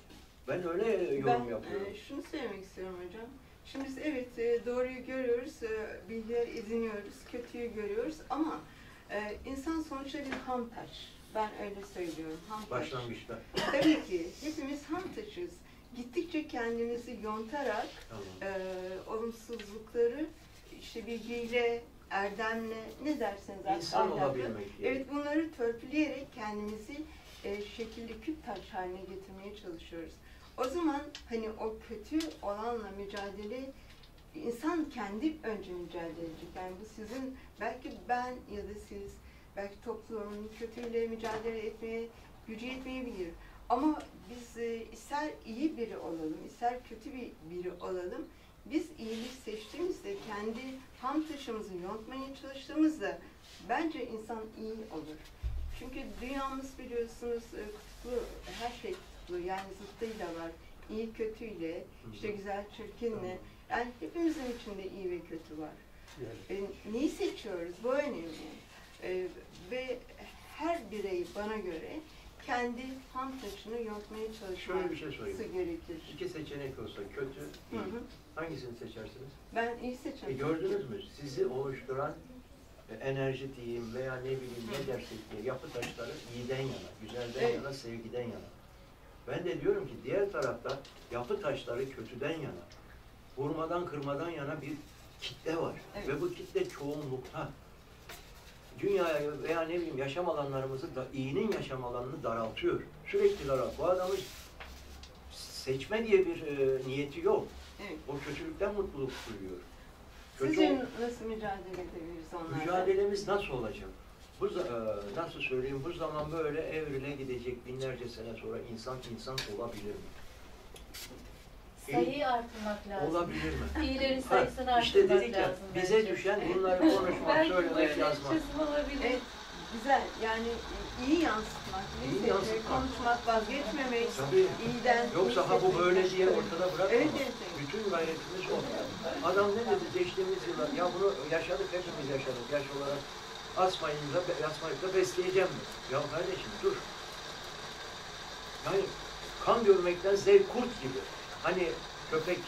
ben öyle yorum yapıyorum. Şunu söylemek istiyorum hocam. Şimdi biz evet doğruyu görüyoruz, bilgiler ediniyoruz, kötüyü görüyoruz ama insan sonuçta bir hamtaş. Ben öyle söylüyorum, hamtaş. Başlangıçta. Tabii ki hepimiz hamtaşız. Gittikçe kendimizi yontarak olumsuzlukları işte bilgiyle, erdemle, ne derseniz İnsan olabilmek. Evet, bunları törpüleyerek kendimizi şekilli küp taş haline getirmeye çalışıyoruz. O zaman hani o kötü olanla mücadele, insan kendi önce mücadele edecek. Yani bu sizin, belki ben ya da siz, belki toplumun kötüyle mücadele etmeye gücü yetmeyebilir. Ama biz ister iyi biri olalım, ister kötü biri olalım, biz iyilik seçtiğimizde, kendi ham taşımızı yontmaya çalıştığımızda bence insan iyi olur. Çünkü dünyamız biliyorsunuz kutuplu, her şey kutuplu, yani zıttıyla var, iyi kötüyle, işte güzel çirkinle, yani hepimizin içinde iyi ve kötü var. Yani. Neyi seçiyoruz? Bu önemli. Ve her birey bana göre kendi ham taşını yontmaya çalışması gerekir. İki seçenek olsa, kötü, iyi. Hangisini seçersiniz? Ben iyi seçerim. Gördünüz mü? Sizi oluşturan enerji diyeyim veya ne bileyim ne dersek diye yapı taşları iyiden yana, güzelden yana, sevgiden yana. Ben de diyorum ki diğer tarafta yapı taşları kötüden yana, vurmadan kırmadan yana bir kitle var. Evet. Ve bu kitle çoğunlukta. Dünyayı veya ne bileyim yaşam alanlarımızı da iyinin yaşam alanını daraltıyor. Sürekli daralt. Bu adamın seçme diye bir niyeti yok. Evet. O kötülükten mutluluk duyuyor. Sizin nasıl mücadele edebiliriz onlarla? Mücadelemiz nasıl olacak? Bu nasıl söyleyeyim? Bu zaman böyle evrile gidecek, binlerce sene sonra insan olabilir mi? Sayıyı artırmak lazım. Olabilir mi? İyilerin sayısını artırmak lazım. İşte dedik ya, bize düşen bunları konuşmak, söylemek, yazmak. Evet, güzel. Yani iyi yansıtmak, konuşmak, vazgeçmemek, iyiden... Yoksa bu böyle diye ortada bırakmamak. Evet, evet. Bütün gayretimiz o. Adam ne dedi geçtiğimiz yıllar? Ya bunu yaşadık, hepimiz yaşadık. Yaş olarak asmayınca besleyeceğim mi? Ya kardeşim dur. Yani kan görmekten zevk kurt gibi. Hani köpek,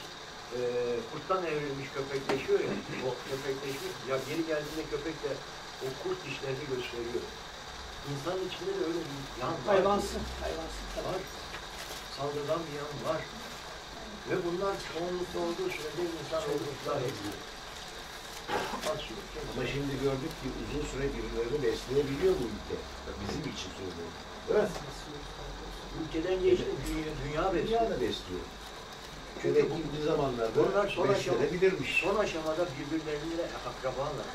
kurttan evrilmiş köpekleşiyor ya, o köpekleşmiş, ya geri geldiğinde köpek de o kurt dişlerini gösteriyor. İnsanın içinde de öyle bir yan var. Hayvansız var. Saldırgan bir yan var. Ve bunlar çoğunlukta olduğu sürede insan olduklar ediyor. Ama şimdi gördük ki uzun süre birilerini besleyebiliyor bu ülke. Bizim için söylüyorum. Evet. Ülkeden geçti, dünya besliyor. Dünya da besliyor. Çünkü bu zamanlarda bunlar son aşamada birbirleriyle akrabalar.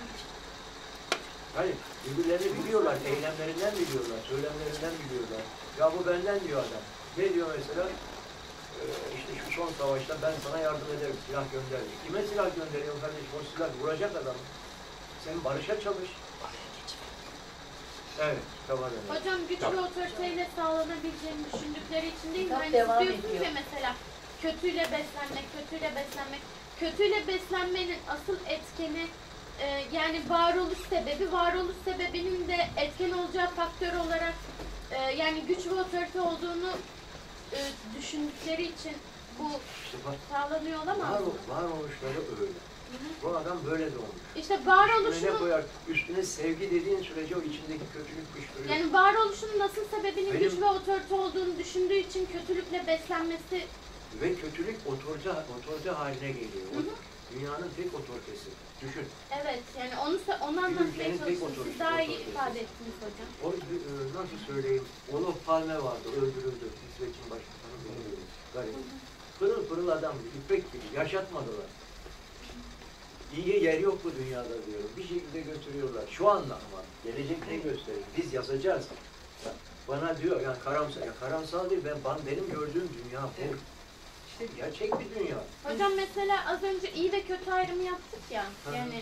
Hayır, birbirlerini biliyorlar, eylemlerinden biliyorlar, söylemlerinden biliyorlar. Ya bu benden diyor adam. Ne diyor mesela? İşte şu son savaşta ben sana yardım ederim, silah gönderirim. Kime silah gönderiyorum kardeşim? O silah vuracak adam. Sen barışa çalış. Evet, tamam. Hocam güç ve otoriteyle sağlanabileceğini düşündükleri için değil mi? Hani diyorsunuz ya mesela kötüyle beslenmek. Kötüyle beslenmenin asıl etkeni yani varoluş sebebinin de etken olacağı faktör olarak yani güç ve otorite olduğunu düşündükleri için bu sağlanıyor olamaz mı? Varoluşları öyle. Bu adam böyle doğmuş. İşte varoluşunu... Üstüne sevgi dediğin sürece o içindeki kötülük pıştırıyor. Yani varoluşun nasıl sebebinin güç ve otorite olduğunu düşündüğü için kötülükle beslenmesi... Ve kötülük otorite haline geliyor. Hı hı. Dünyanın tek otoritesi. Düşün. Evet, yani onu anlatmaya çalıştım. Siz daha iyi ifade ettiniz hocam. O, nasıl söyleyeyim, Olof Palme vardı, öldürüldü. İsveç'in başkanı bilmiyorum. Garip. Pırıl pırıl adam, ipek gibi, yaşatmadılar. İyi yer yok bu dünyada diyorum. Bir şekilde götürüyorlar. Şu anda ama gelecek ne gösterir? Biz yazacağız. Bana diyor yani karamsal değil. Benim gördüğüm dünya bu. İşte gerçek bir dünya. Hocam mesela az önce iyi ve kötü ayrımı yaptık ya. Yani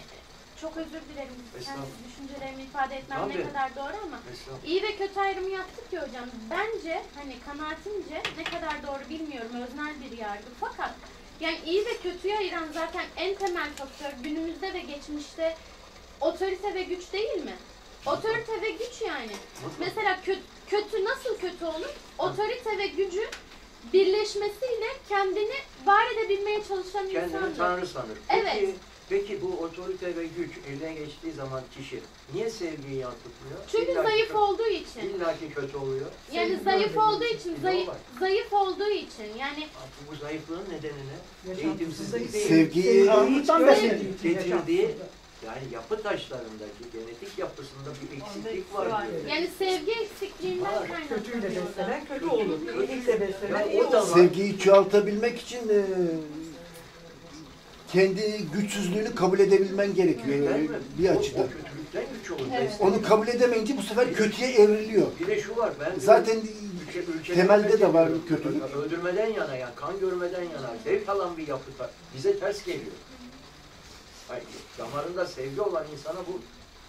çok özür dilerim. Kendi düşüncelerimi ifade etmem ne kadar doğru ama. İyi ve kötü ayrımı yaptık ya hocam. Bence hani kanaatimce ne kadar doğru bilmiyorum. Öznel bir yargı. Fakat Yani iyi ve kötüyü ayıran zaten en temel faktör günümüzde ve geçmişte otorite ve güç değil mi? Otorite ve güç yani. Mesela kötü nasıl kötü olur? Otorite ve gücü birleşmesiyle kendini var edebilmeye çalışan insandır. Kendini tanrı sanır. Evet. Peki bu otorite ve güç elden geçtiği zaman kişi niye sevgiyi yansıtmıyor? Çünkü zayıf olduğu için. İlla ki kötü oluyor. Yani zayıf olduğu için. Yani abi bu zayıflığın nedeni ne? Eğitimsizlik değil. Sevgiyi getirdiği yani yapı taşlarındaki genetik yapısında bir eksiklik var. Yani sevgi eksikliğinden kaynaklı. Kötüyle beslenen kötü olur. Kötüyle beslenen iyi olur. Sevgiyi çoğaltabilmek için kendi güçsüzlüğünü kabul edebilmen gerekiyor bir açıdan. O kötülükten güç olur. Evet. Onu kabul edemeyince bu sefer kötüye evriliyor. Bir de şu var. Ben zaten temelde de var kötülük. Öldürmeden yana, yani kan görmeden yana zevk alan bir yapı bize ters geliyor. Hayır, damarında sevgi olan insana bu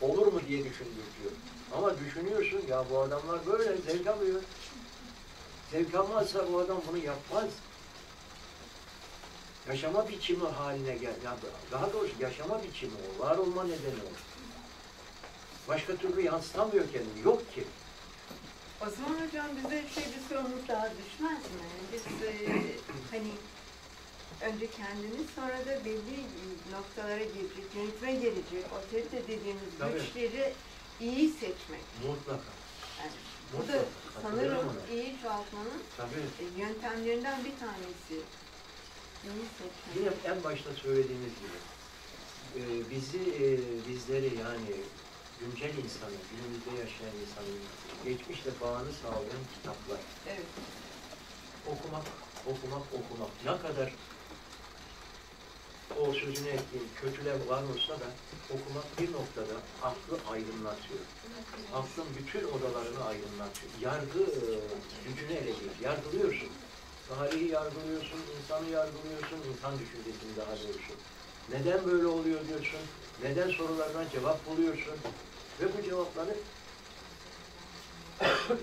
olur mu diye düşündürtüyor. Ama düşünüyorsun ya bu adamlar böyle zevk alıyor. Zevk almazsa bu adam bunu yapmaz. Yaşama biçimi haline gel, yani daha doğrusu yaşama biçimi o, var olma nedeni o. Başka türlü yansıtamıyor kendini, yok ki. O zaman hocam bize bir sorumluluk daha düşmez mi? Biz hani önce kendimiz, sonra da belli noktalara gelecek, yönetime gelecek, otorite dediğimiz güçleri iyi seçmek. Mutlaka. Yani, bu da sanırım iyi çoğaltmanın yöntemlerinden bir tanesi. Yine en başta söylediğimiz gibi bizleri yani güncel insanı, günümüzde yaşayan insanı geçmişle bağını sağlayan kitaplar. Evet. Okumak. Ne kadar o sözünü ettiğim kötüler var olsa da okumak bir noktada aklı aydınlatıyor. Aklın bütün odalarını aydınlatıyor. Yargı gücünü ele geçiriyor. Yargılıyorsun. Tarihi yargılıyorsun, insanı yargılıyorsun, insan düşüncesini daha doğrusu. Neden böyle oluyor diyorsun, neden sorulardan cevap buluyorsun ve bu cevapları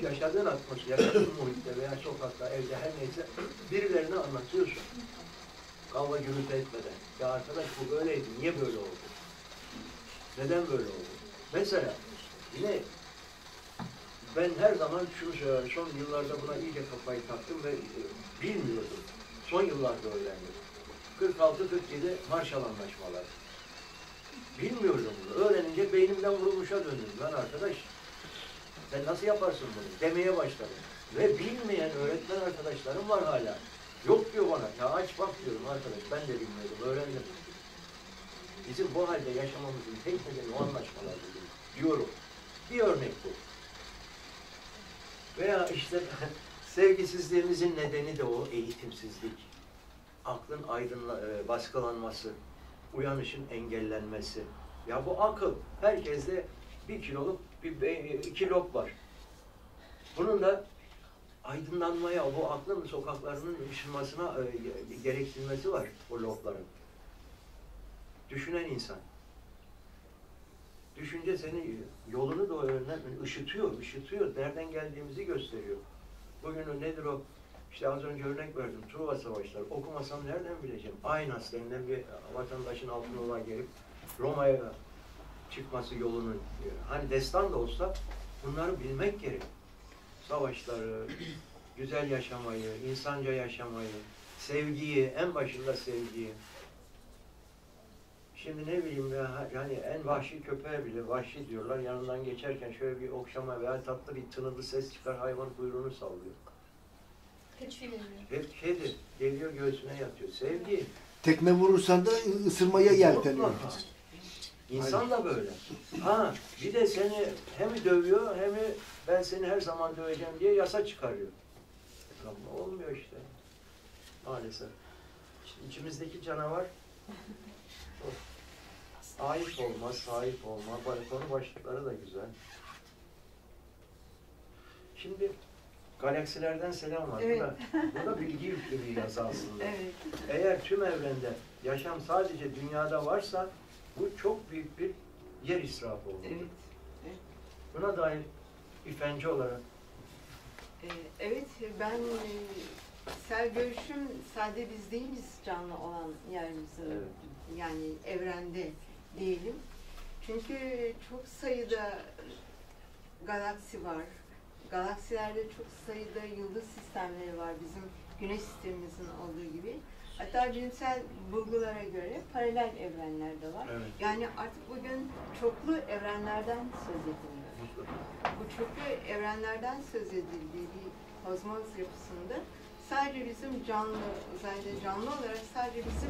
yaşadığın atmosfer, yaşadığın muhitte veya sokakta, evde her neyse birilerine anlatıyorsun. Kavga gürültü etmeden. Ya arkadaş bu böyleydi, niye böyle oldu? Neden böyle oldu? Mesela yine ben her zaman şunu söylerim, son yıllarda buna iyice kafayı taktım ve bilmiyordum. Son yıllarda öğrendim. 46-47 Marshall Anlaşmaları. Bilmiyordum bunu. Öğrenince beynimden vurulmuşa döndüm. Lan arkadaş, sen nasıl yaparsın bunu? Demeye başladım. Ve bilmeyen öğretmen arkadaşlarım var hala. Yok diyor bana. Ya aç bak diyorum arkadaş. Ben de bilmiyordum, öğrendim. Bizim bu halde yaşamamızın tek nedeni o anlaşmalar diyorum. Bir örnek bu. Veya işte sevgisizliğimizin nedeni de o eğitimsizlik, aklın baskılanması, uyanışın engellenmesi. Ya bu akıl, herkeste bir lob var. Bunun da aydınlanmaya, bu aklın sokaklarının ışınmasına gerektirmesi var o lobların. Düşünen insan. Düşünce senin yolunu da ışıtıyor. Nereden geldiğimizi gösteriyor. Bugün nedir o? İşte az önce örnek verdim. Truva Savaşları. Okumasam nereden bileceğim? Aynas denilen bir vatandaşın altın olan gelip Roma'ya çıkması yolunu diyor. Hani destan da olsa bunları bilmek gerek. Savaşları, güzel yaşamayı, insanca yaşamayı, sevgiyi, en başında sevgiyi. Şimdi ne bileyim ya, yani en vahşi köpeğe bile vahşi diyorlar, yanından geçerken şöyle bir okşama veya tatlı bir tınılı ses çıkar, hayvan kuyruğunu sallıyor. Hep kedi, geliyor göğsüne yatıyor, sevgi. Tekme vurursan da ısırmaya yelteniyor. İnsan da böyle. Ha, bir de seni hem dövüyor hem ben seni her zaman döveceğim diye yasa çıkarıyor. Ama olmuyor işte. Maalesef. İşte içimizdeki canavar sahip olma, konu başlıkları da güzel. Şimdi galaksilerden selam var. Evet. Bu da bilgi yüklü bir yazı aslında. Evet. Eğer tüm evrende yaşam sadece dünyada varsa bu çok büyük bir yer israfı olur. Evet. Evet. Buna dair bir fence olarak. Evet, ben Sel görüşüm sadece biz değiliz canlı olan yerimizin, evet, yani evrende diyelim. Çünkü çok sayıda galaksi var. Galaksilerde çok sayıda yıldız sistemleri var bizim Güneş sistemimizin olduğu gibi. Hatta bilimsel bulgulara göre paralel evrenler de var. Evet. Yani artık bugün çoklu evrenlerden söz ediliyor. Bu çoklu evrenlerden söz edildiği bir kozmos yapısında sadece bizim canlı, özellikle canlı olarak sadece bizim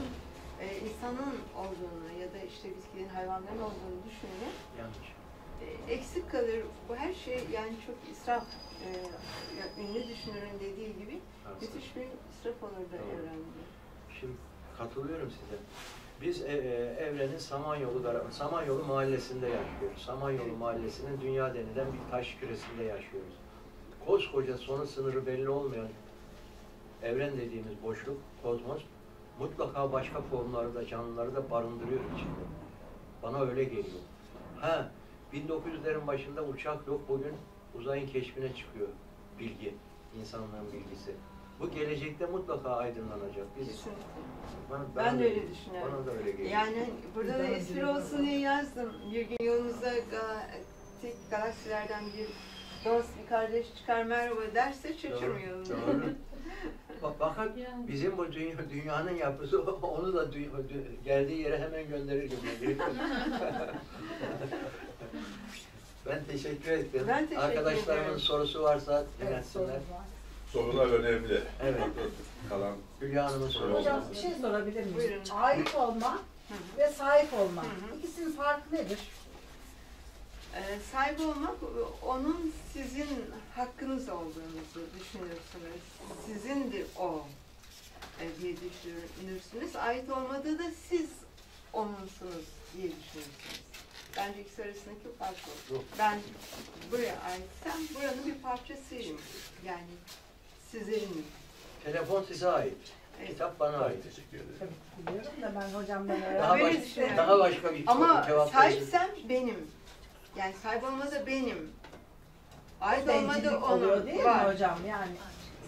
insanın olduğunu ya da işte bitkilerin, hayvanların olduğunu düşünüyorum. Yanlış. Eksik kalır. Bu her şey yani çok israf. Ünlü düşünürün dediği gibi müthiş bir israf olur da evrende. Şimdi katılıyorum size. Biz evrenin Samanyolu mahallesinde yaşıyoruz. Samanyolu mahallesinin dünya denilen bir taş küresinde yaşıyoruz. Koskoca sonu sınırı belli olmayan evren dediğimiz boşluk, kozmos mutlaka başka formları da, canlıları da barındırıyor içinde. Bana öyle geliyor. Ha, 1900'lerin başında uçak yok, bugün uzayın keşfine çıkıyor bilgi, insanlığın bilgisi. Bu gelecekte mutlaka aydınlanacak. Biz, ben de öyle düşünüyorum. Bana da öyle geliyor. Yani burada da espri olsun diye yazdım. Bir gün yolumuza galaksilerden bir dost, bir kardeş çıkar merhaba derse şaşırmıyorum. Doğru. Fakat bizim bu dünyanın yapısı onu da geldiği yere hemen gönderir gibi. Ben teşekkür ettim. Ben teşekkür arkadaşlarımın sorusu varsa dinlesinler. Sorular önemli. Evet. Kalan Hülya Hanım'ın sorusu. Hocam bir şey sorabilir miyim? Buyurun. Ait olma ve sahip olma. İkisinin farkı nedir? Sahip olmak, onun sizin hakkınız olduğunuzu düşünürsünüz. Sizindir o diye düşünürsünüz. Ait olmadığı da siz onunsunuz diye düşünürsünüz. Bence ikisi arasındaki fark yok. Ben buraya aitsem buranın bir parçasıyım. Yani sizin. Telefon size ait. Evet. Kitap bana ait. Teşekkür ederim. Biliyorum da ben hocam bana daha başka bir cevap. Sahipsem benim. Yani sahip olma da benim. Ait olma da onun. Değil mi hocam? Yani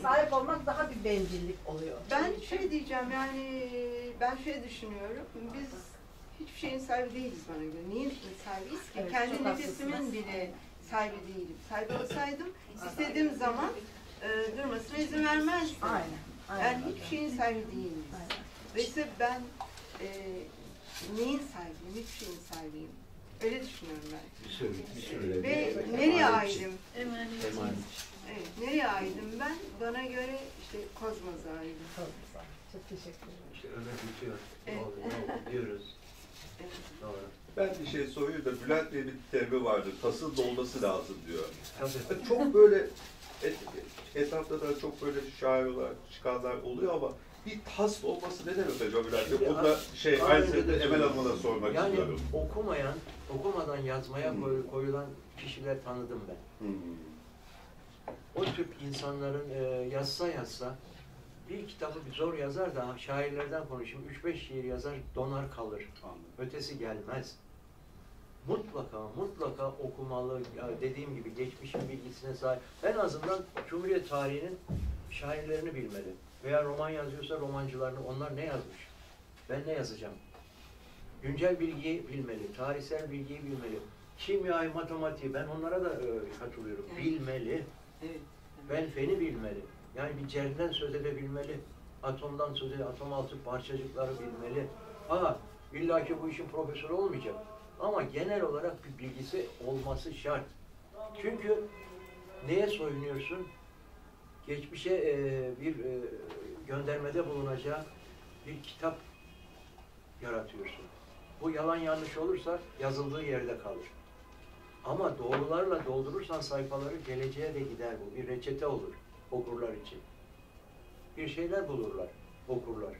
sahip olmak daha bir bencillik oluyor. Ben şöyle diyeceğim, yani ben şöyle düşünüyorum. Biz hiçbir şeyin sahibi değiliz bana göre. Neyin sahibiyiz ki? Evet, kendi nefesimin bile sahibi değilim. Sahibi olsaydım istediğim zaman durmasına izin vermezdim. Aynen. Yani hiçbir şeyin sahibi değiliz. Dolayısıyla ben neyin sahibiyim? Hiçbir şeyin sahibiyim. Öyle düşünüyorum ben. Bir sürü ve nereye aidim? Emanet. Evet, nereye aidim ben? Bana göre işte kozmosa aidim. Çok teşekkür ederim. İşte Ömer bitiyor. Evet. Ne oldu diyoruz. Evet. Doğru. Ben bir şey soruyorum da Bülent Bey'in bir terimi vardır. Tasın dolması lazım diyor. Tabii. Çok böyle etrafta da çok böyle şair olarak çıkanlar oluyor ama bir tas olması ne demek acaba Bülent Bey? Bunu da aynı Emel Hanım'a da sormak yani istiyorum. Yani okumadan yazmaya koyulan kişiler tanıdım ben. O tip insanların yazsa bir kitabı zor yazar da şairlerden konuşayım. 3-5 şiir yazar, donar kalır. Ötesi gelmez. Mutlaka okumalı. Dediğim gibi geçmişin bilgisine sahip. En azından Cumhuriyet tarihinin şairlerini bilmeli. Veya roman yazıyorsa romancılarını, onlar ne yazmış? Ben ne yazacağım? Güncel bilgiyi bilmeli, tarihsel bilgiyi bilmeli. Kimyayı, matematiği, ben onlara da katılıyorum. Evet. Bilmeli. Evet. Ben feni bilmeli. Yani bir CERN'den söz edebilmeli. Atomdan söz edebilmeli. Atom altı parçacıkları bilmeli. İlla ki bu işin profesörü olmayacak. Ama genel olarak bir bilgisi olması şart. Çünkü neye soyunuyorsun? Geçmişe bir göndermede bulunacak bir kitap yaratıyorsun. Bu yalan yanlış olursa yazıldığı yerde kalır. Ama doğrularla doldurursan sayfaları, geleceğe de gider bu. Bir reçete olur okurlar için. Bir şeyler bulurlar okurlar.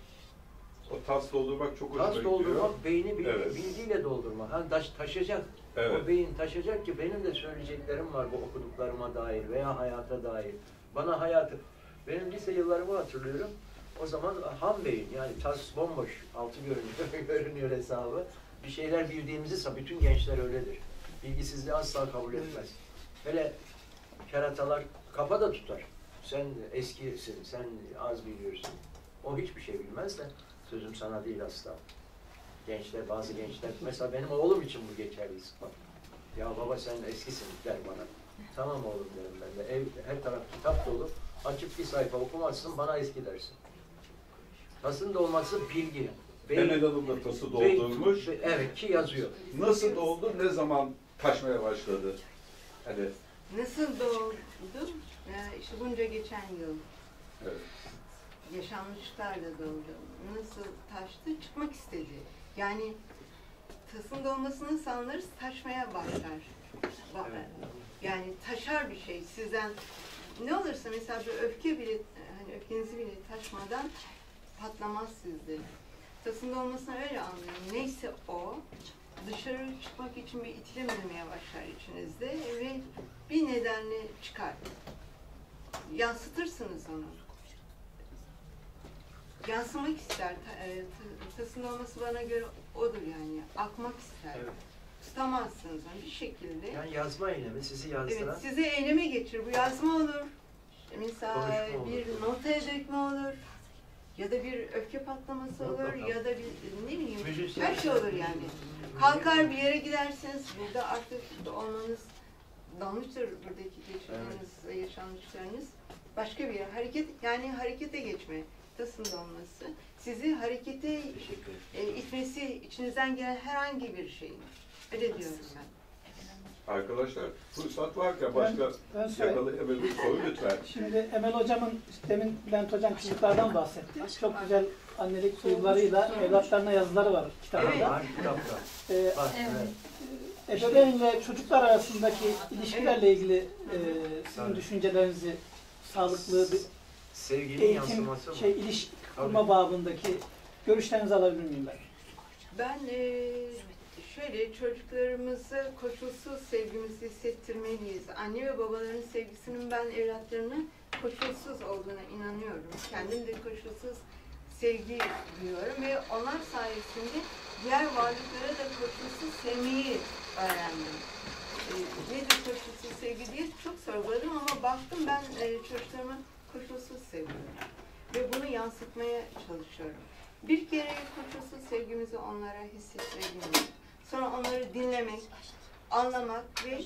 O tas doldurmak çok önemli. Tas doldurmak, beyni bilgiyle doldurmak. Hani taşacak. Evet. O beyin taşacak ki benim de söyleyeceklerim var bu okuduklarıma dair veya hayata dair. Bana hayatı, benim lise yıllarımı hatırlıyorum. O zaman ham beyin, yani tas bomboş, altı görünüyor hesabı. Bir şeyler bildiğimizi, bütün gençler öyledir. Bilgisizliği asla kabul etmez. Hele keratalar kafa da tutar. Sen eskisin, sen az biliyorsun. O hiçbir şey bilmez de sözüm sana değil asla. Gençler, bazı gençler, mesela benim oğlum için bu geçerli. Bak, ya baba sen eskisin der bana. Tamam oğlum derim ben de. Ev, her taraf kitap dolu. Açıp bir sayfa okumazsın, bana eski dersin. Tasın dolması bilgi. Emel Hanım da tası doldurmuş. Evet ki yazıyor. Nasıl doldu, ne zaman taşmaya başladı? Evet. Nasıl doldu? İşte bunca geçen yıl. Evet. Yaşanmışlarla doldu. Nasıl taştı? Çıkmak istedi. Yani tasın dolmasını sanırız taşmaya başlar. Evet. Yani taşar bir şey sizden. Ne olursa mesela bir öfke bile, hani öfkenizi bile taşmadan patlamaz sizde. Tasında olmasına öyle anlıyorum. Neyse o, dışarı çıkmak için bir itilememeye başlar içinizde ve bir nedenle çıkar. Yansıtırsınız onu. Yansımak ister. Tasında olması bana göre odur yani. Akmak ister. Evet. Tutamazsınız onu bir şekilde. Yani yazma eylemi sizi yazdıran. Evet, sizi eyleme geçir. Bu yazma olur. Mesela bir nota dökme olur. Ya da bir öfke patlaması olur, ya da bir ne bileyim, her şey olur yani. Kalkar bir yere giderseniz, burada artık olmanız dalmıştır buradaki geçirdiğiniz, evet, yaşanmışlarınız. Başka bir yere, hareket, yani harekete geçme, tasın dolması, sizi harekete itmesi, içinizden gelen herhangi bir şeyin. Öyle diyorum ben. Arkadaşlar, fırsat var ya başka yakalı Emel'i soru lütfen. Şimdi Emel hocamın, demin Bülent hocam çocuklardan bahsetti. Çok güzel annelik duygularıyla evlatlarına yazıları var kitabında. Evet. Ebeveynle çocuklar arasındaki ilişkilerle ilgili sizin düşüncelerinizi, sağlıklı bir eğitim, ilişki kurma babındaki görüşlerinizi alabilir miyim ben? Şöyle, çocuklarımızı koşulsuz sevgimizi hissettirmeliyiz. Anne ve babaların sevgisinin ben evlatlarının koşulsuz olduğuna inanıyorum. Kendim de koşulsuz sevgi duyuyorum ve onlar sayesinde diğer varlıklara da koşulsuz sevmeyi öğrendim. Nedir koşulsuz sevgi diye çok sorguladım ama baktım ben çocuklarımı koşulsuz seviyorum. Ve bunu yansıtmaya çalışıyorum. Bir kere koşulsuz sevgimizi onlara hissettirmeliyiz. Sonra onları dinlemek, anlamak ve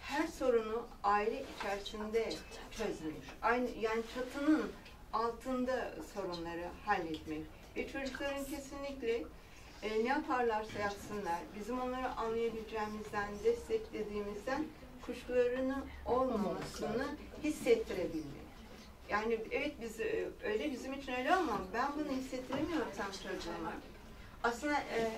her sorunu aile içerisinde çözmek. Aynı, yani çatının altında sorunları halletmek. Ve çocukların kesinlikle ne yaparlarsa yapsınlar, bizim onları anlayabileceğimizden, desteklediğimizden kuşkularının olmamasını hissettirebilmek. Yani evet biz, öyle bizim için öyle ama ben bunu hissettiremiyorum tam çocuğuma. Aslında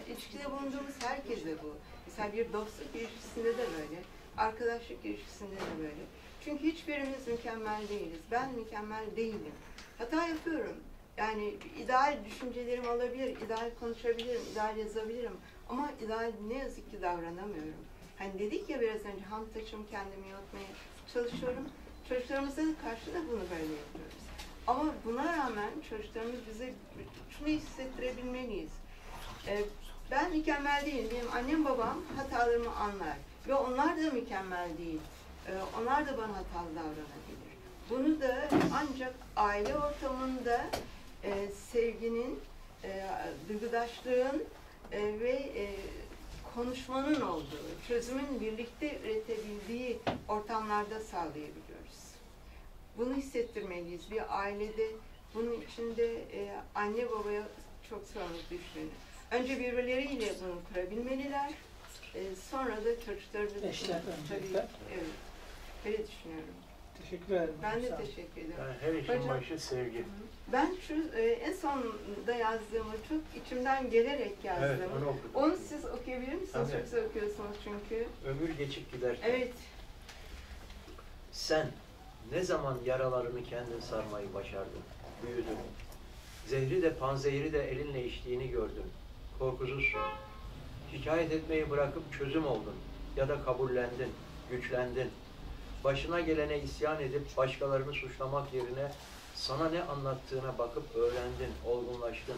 ilişkide bulunduğumuz herkesle bu. Mesela bir dostluk ilişkisinde de böyle, arkadaşlık ilişkisinde de böyle. Çünkü hiçbirimiz mükemmel değiliz. Ben mükemmel değilim. Hata yapıyorum. Yani ideal düşüncelerim olabilir, ideal konuşabilirim, ideal yazabilirim. Ama ideal ne yazık ki davranamıyorum. Hani dedik ya biraz önce ham taşım kendimi yutmaya çalışıyorum. Çocuklarımıza karşı da bunu böyle yapıyoruz. Ama buna rağmen çocuklarımız bize şunu hissettirebilmeliyiz. Ben mükemmel değilim. Benim annem babam hatalarımı anlar. Ve onlar da mükemmel değil. Onlar da bana hatalı davranabilir. Bunu da ancak aile ortamında sevginin, duygudaşlığın ve konuşmanın olduğu, çözümün birlikte üretebildiği ortamlarda sağlayabiliyoruz. Bunu hissettirmeliyiz. Bir ailede bunun içinde anne babaya çok sorumluluk düşmeli. Önce birbirleriyle bunu kurabilmeliler, sonra da çocuklarla düşünmeliler. Evet, öyle düşünüyorum. Teşekkür ederim. Ben de teşekkür ederim. Yani her işin başı sevgi. Hı. Ben şu en sonunda yazdığımı çok içimden gelerek yazdım. Evet, onu siz okuyabilir misiniz? Tabii. Çok güzel okuyorsunuz çünkü. Ömür geçip gider. Evet. Sen ne zaman yaralarını kendin sarmayı başardın, büyüdün. Zehri de panzehiri de elinle içtiğini gördüm. Korkusuzsun. Şikayet etmeyi bırakıp çözüm oldun. Ya da kabullendin, güçlendin. Başına gelene isyan edip başkalarını suçlamak yerine sana ne anlattığına bakıp öğrendin, olgunlaştın.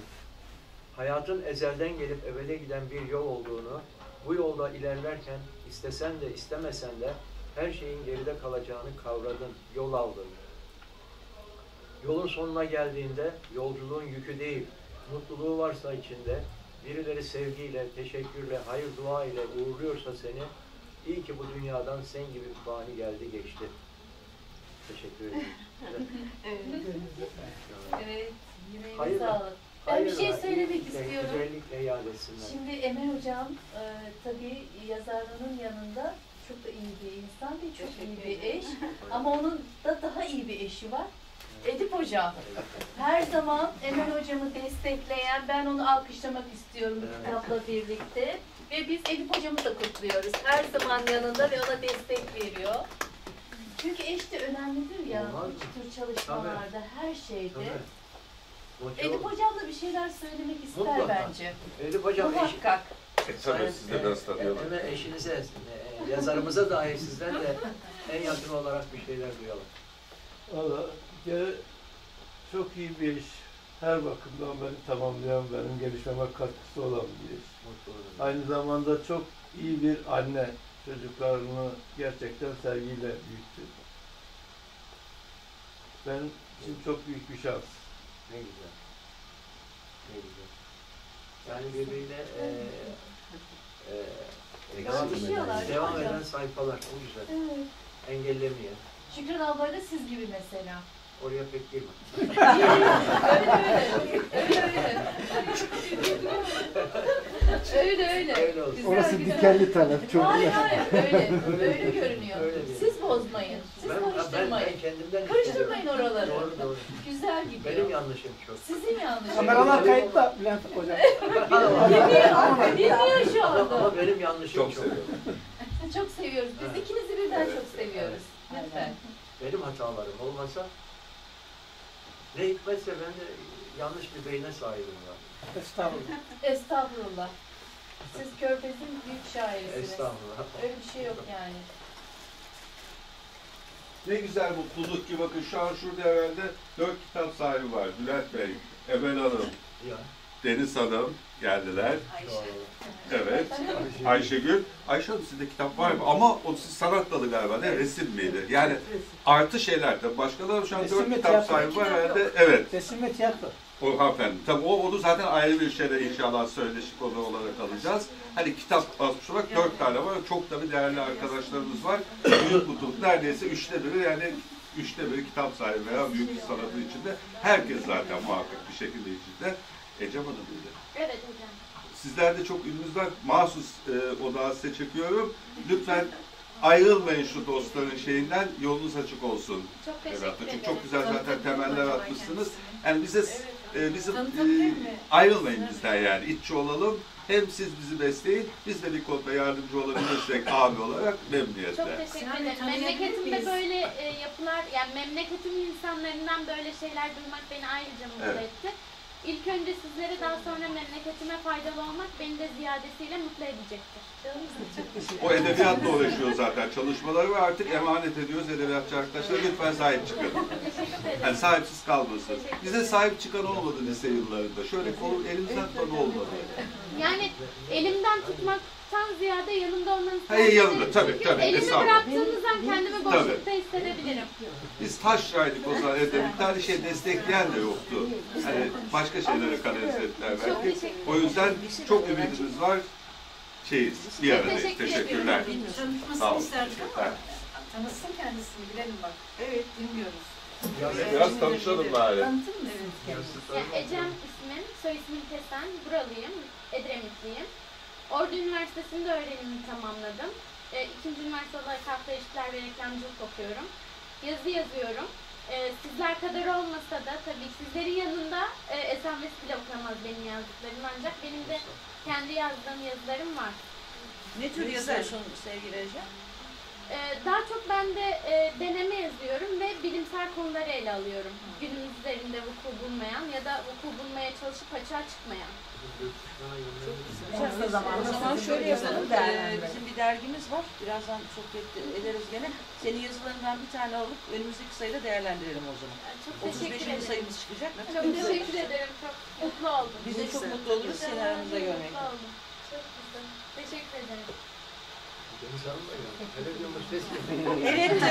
Hayatın ezelden gelip ebede giden bir yol olduğunu, bu yolda ilerlerken istesen de istemesen de her şeyin geride kalacağını kavradın, yol aldın. Yolun sonuna geldiğinde yolculuğun yükü değil, mutluluğu varsa içinde, birileri sevgiyle, teşekkürle, hayır dua ile uğurluyorsa seni, iyi ki bu dünyadan sen gibi bir fani geldi geçti. Teşekkür ederim. Evet, yüreğine sağlık. Ben bir şey söylemek istiyorum. Şimdi Emel Hocam tabii yazarlığının yanında çok da iyi bir insan ve çok iyi bir eş. Ama onun da daha iyi bir eşi var. Edip Hocam. Her zaman Emel Hocam'ı destekleyen, ben onu alkışlamak istiyorum bu kitapla birlikte. Ve biz Edip Hocam'ı da kutluyoruz. Her zaman yanında ve ona destek veriyor. Çünkü eş de önemlidir ya bu tür çalışmalarda, her şeyde. Edip Hocam da bir şeyler söylemek ister mutlaka bence. Edip Hocam muhakkak. Tabii siz de rastlanıyorlar. Eşinize, yazarımıza dair sizden de en yakın olarak bir şeyler duyalım. Valla çok iyi bir iş. Her bakımdan beni tamamlayan, benim gelişmeme katkısı olan bir iş. Aynı zamanda çok iyi bir anne. Çocuklarını gerçekten sevgiyle büyüttü. Benim için çok büyük bir şans. Ne güzel. Ne güzel. Yani birbirine devam eden sayfalar. O güzel. Evet. Engellemeyen. Şükran ablayla siz gibi mesela. Oraya pek girme. Öyle. Orası dikenli taraf. Çok hayır, öyle görünüyor. Öyle siz bozmayın, siz karıştırmayın. Karıştırmayın oraları. Doğru. Güzel gidiyor. Benim yanlışım çok. Sizin yanlışım. Kameralar kayıtla Bülent Hocam. Dinliyor şu anda. Ama benim yanlışım çok. Çok seviyoruz. Biz ikinizi birden çok seviyoruz. Lütfen. Benim hatalarım olmasa, ne hikmetse ben de yanlış bir beyne sahibim var. Estağfurullah. Estağfurullah. Siz Körfez'in büyük şairisiniz. Estağfurullah. Öyle bir şey yok yani. Ne güzel mutluluk ki bakın şu an şurada evvelde 4 kitap sahibi var. Bülent Bey, Emel Hanım, Deniz Hanım geldiler. Ayşe. Evet. Ayşegül. Ayşe Hanım sizde kitap var mı? Ama o siz sanat dalı galiba değil mi? Resim miydi? Yani artı şeyler de. Başkaları şu an 4 kitap sahibi var herhalde. Evet. Resim ve tiyatro. Orhan efendim. Tabii onu zaten ayrı bir şeyle inşallah söyleşi konu olarak alacağız. Hani kitap basmış olarak 4 tane var. Çok tabii değerli arkadaşlarımız var. Büyük mutluluk neredeyse 1/3 yani 1/3 kitap sahibi veya büyük bir sanatı içinde. Herkes zaten muhakkak bir şekilde içinde. Ecem Hanım dedi. Evet hocam. Sizler de çok ünlünüz var. Mahsus odağı size çekiyorum. Lütfen ayrılmayın şu dostların şeyinden. Yolunuz açık olsun. Çok teşekkür ederim. Çünkü çok güzel zaten temeller atmışsınız. Yani bize ayrılmayın bizden yani. İççi olalım. Hem siz bizi besleyin, biz de bir konuda yardımcı olabilirsek abi olarak memnuniyetle. Çok teşekkür ederim. Memleketimde böyle yapılar, yani memleketimin insanlarından böyle şeyler duymak beni ayrıca mutlu etti. İlk önce sizlere, daha sonra memleketime faydalı olmak beni de ziyadesiyle mutlu edecektir. O edebiyatla uğraşıyor zaten çalışmaları ve artık emanet ediyoruz edebiyatçı arkadaşlara, lütfen sahip çıkın. Yani sahipsiz kalmasın. Bize sahip çıkan olmadı lise yıllarında. Şöyle kolu elimizden tutan olmadı. Yani elimden tutmaktan ziyade yanımda olmanızı istedim. Tabii. Elimi bıraktığınızdan kendimi boşlukta hissedebilirim. Biz taşraydık o zaman evde. Bir tane şey destekleyen de yoktu. Yani başka şeylere kanalize ettiler belki. O yüzden çok ümidimiz var. Şeyiz, bir aradayız. Teşekkürler. Tanışmasını isterdik ama tanışsın kendisini, bilelim bak. Evet, dinliyoruz. Biraz tanışalım bari. Tanıtır mısınız kendisini? Ecem ismim, soy ismim Kesen, buralıyım, Edremitliyim. Ordu Üniversitesi'nde öğrenimi tamamladım. 2. üniversite olarak halkla ilişkiler ve reklamcılık okuyorum. Yazı yazıyorum. Sizler kadar olmasa da tabii sizlerin yanında esamesi bile okunamaz benim yazdıklarım, ancak benim de kendi yazdığım yazılarım var. Ne tür yazıyorsun sevgili Ecem? Daha çok ben de deneme yazıyorum ve bilimsel konuları ele alıyorum. Günümüz üzerinde vuku bulmayan ya da vuku bulmaya çalışıp açığa çıkmayan. Çok güzel. O zaman şöyle yapalım. Bizim bir dergimiz var. Birazdan sohbet ederiz gene. Senin yazılarından bir tane alıp önümüzdeki sayıda değerlendirelim o zaman. Çok teşekkür ederim. 35. sayımız çıkacak. Çok teşekkür ederim. Çok mutlu oldum. Biz de çok mutlu oluruz seni aramızda görmekten. Çok güzel. Teşekkür ederim. Evet.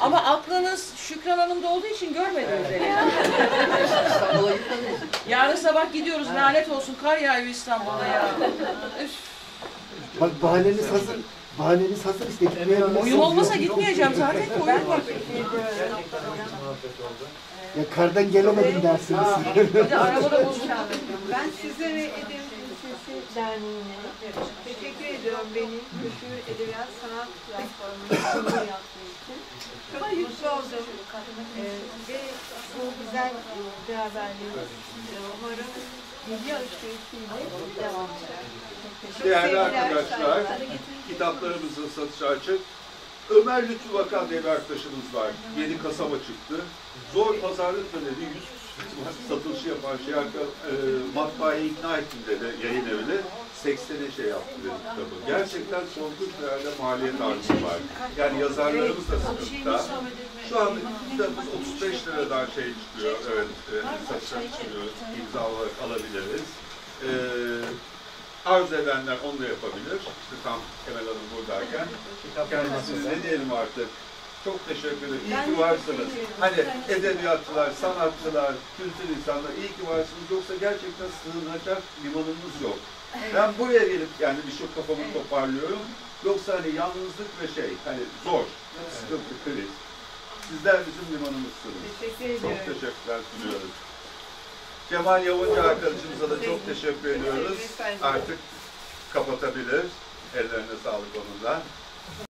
Ama aklınız Şükran Hanım'da olduğu için görmediniz. Evet. Yarın sabah gidiyoruz. Evet. Lanet olsun. Kar yağıyor İstanbul'da ya. Bak bahaneniz hazır. Bahaneniz hazır işte. Oyun olmasa gitmeyeceğim zaten. Oyun var. Ya kardan gelemedim dersiniz. Bir de arabada bozuldu. Ben size ve Edremit Lisesi Derneği'ne teşekkür ediyorum beni kültür, edebiyat, sanat platformunun sunum yaptığı için. Çok mutlu oldum. Ve bu güzel beraberliğimiz umarım bilgi alışverişiyle devam eder. Değerli arkadaşlar, kitaplarımızın satışı açık. Ömer Lütfü Vakan diye bir arkadaşımız var. Yeni kasaba çıktı. Zor pazarlık dönemi 100 satışı yapan şey matbaayı ikna ettiğinde de yayın evine 80'e şey yaptı kitabı. Gerçekten korkunç değerli maliyet artışı var. Yani yazarlarımız da sıkıntıda. Şu anda kitabımız 35 liradan şey çıkıyor. Evet, satışa çıkıyor. İmza olarak alabiliriz. Arzu edenler onu da yapabilir. İşte tam Kemal Hanım buradayken. Kendisine ne diyelim artık? Çok teşekkür ederim. İyi ki varsınız. Hani edebiyatçılar, sanatçılar, kültür insanlar iyi ki varsınız. Yoksa gerçekten sığınacak limanımız yok. Ben buraya gelip yani bir şey kafamı toparlıyorum. Yoksa hani yalnızlık ve şey hani zor, sıkıntı, kriz. Sizler bizim limanımızsınız. Teşekkür ederim. Çok teşekkürler sunuyoruz. Cemal Yavuz arkadaşımıza da çok teşekkür ediyoruz. Artık kapatabilir. Ellerine sağlık onunla.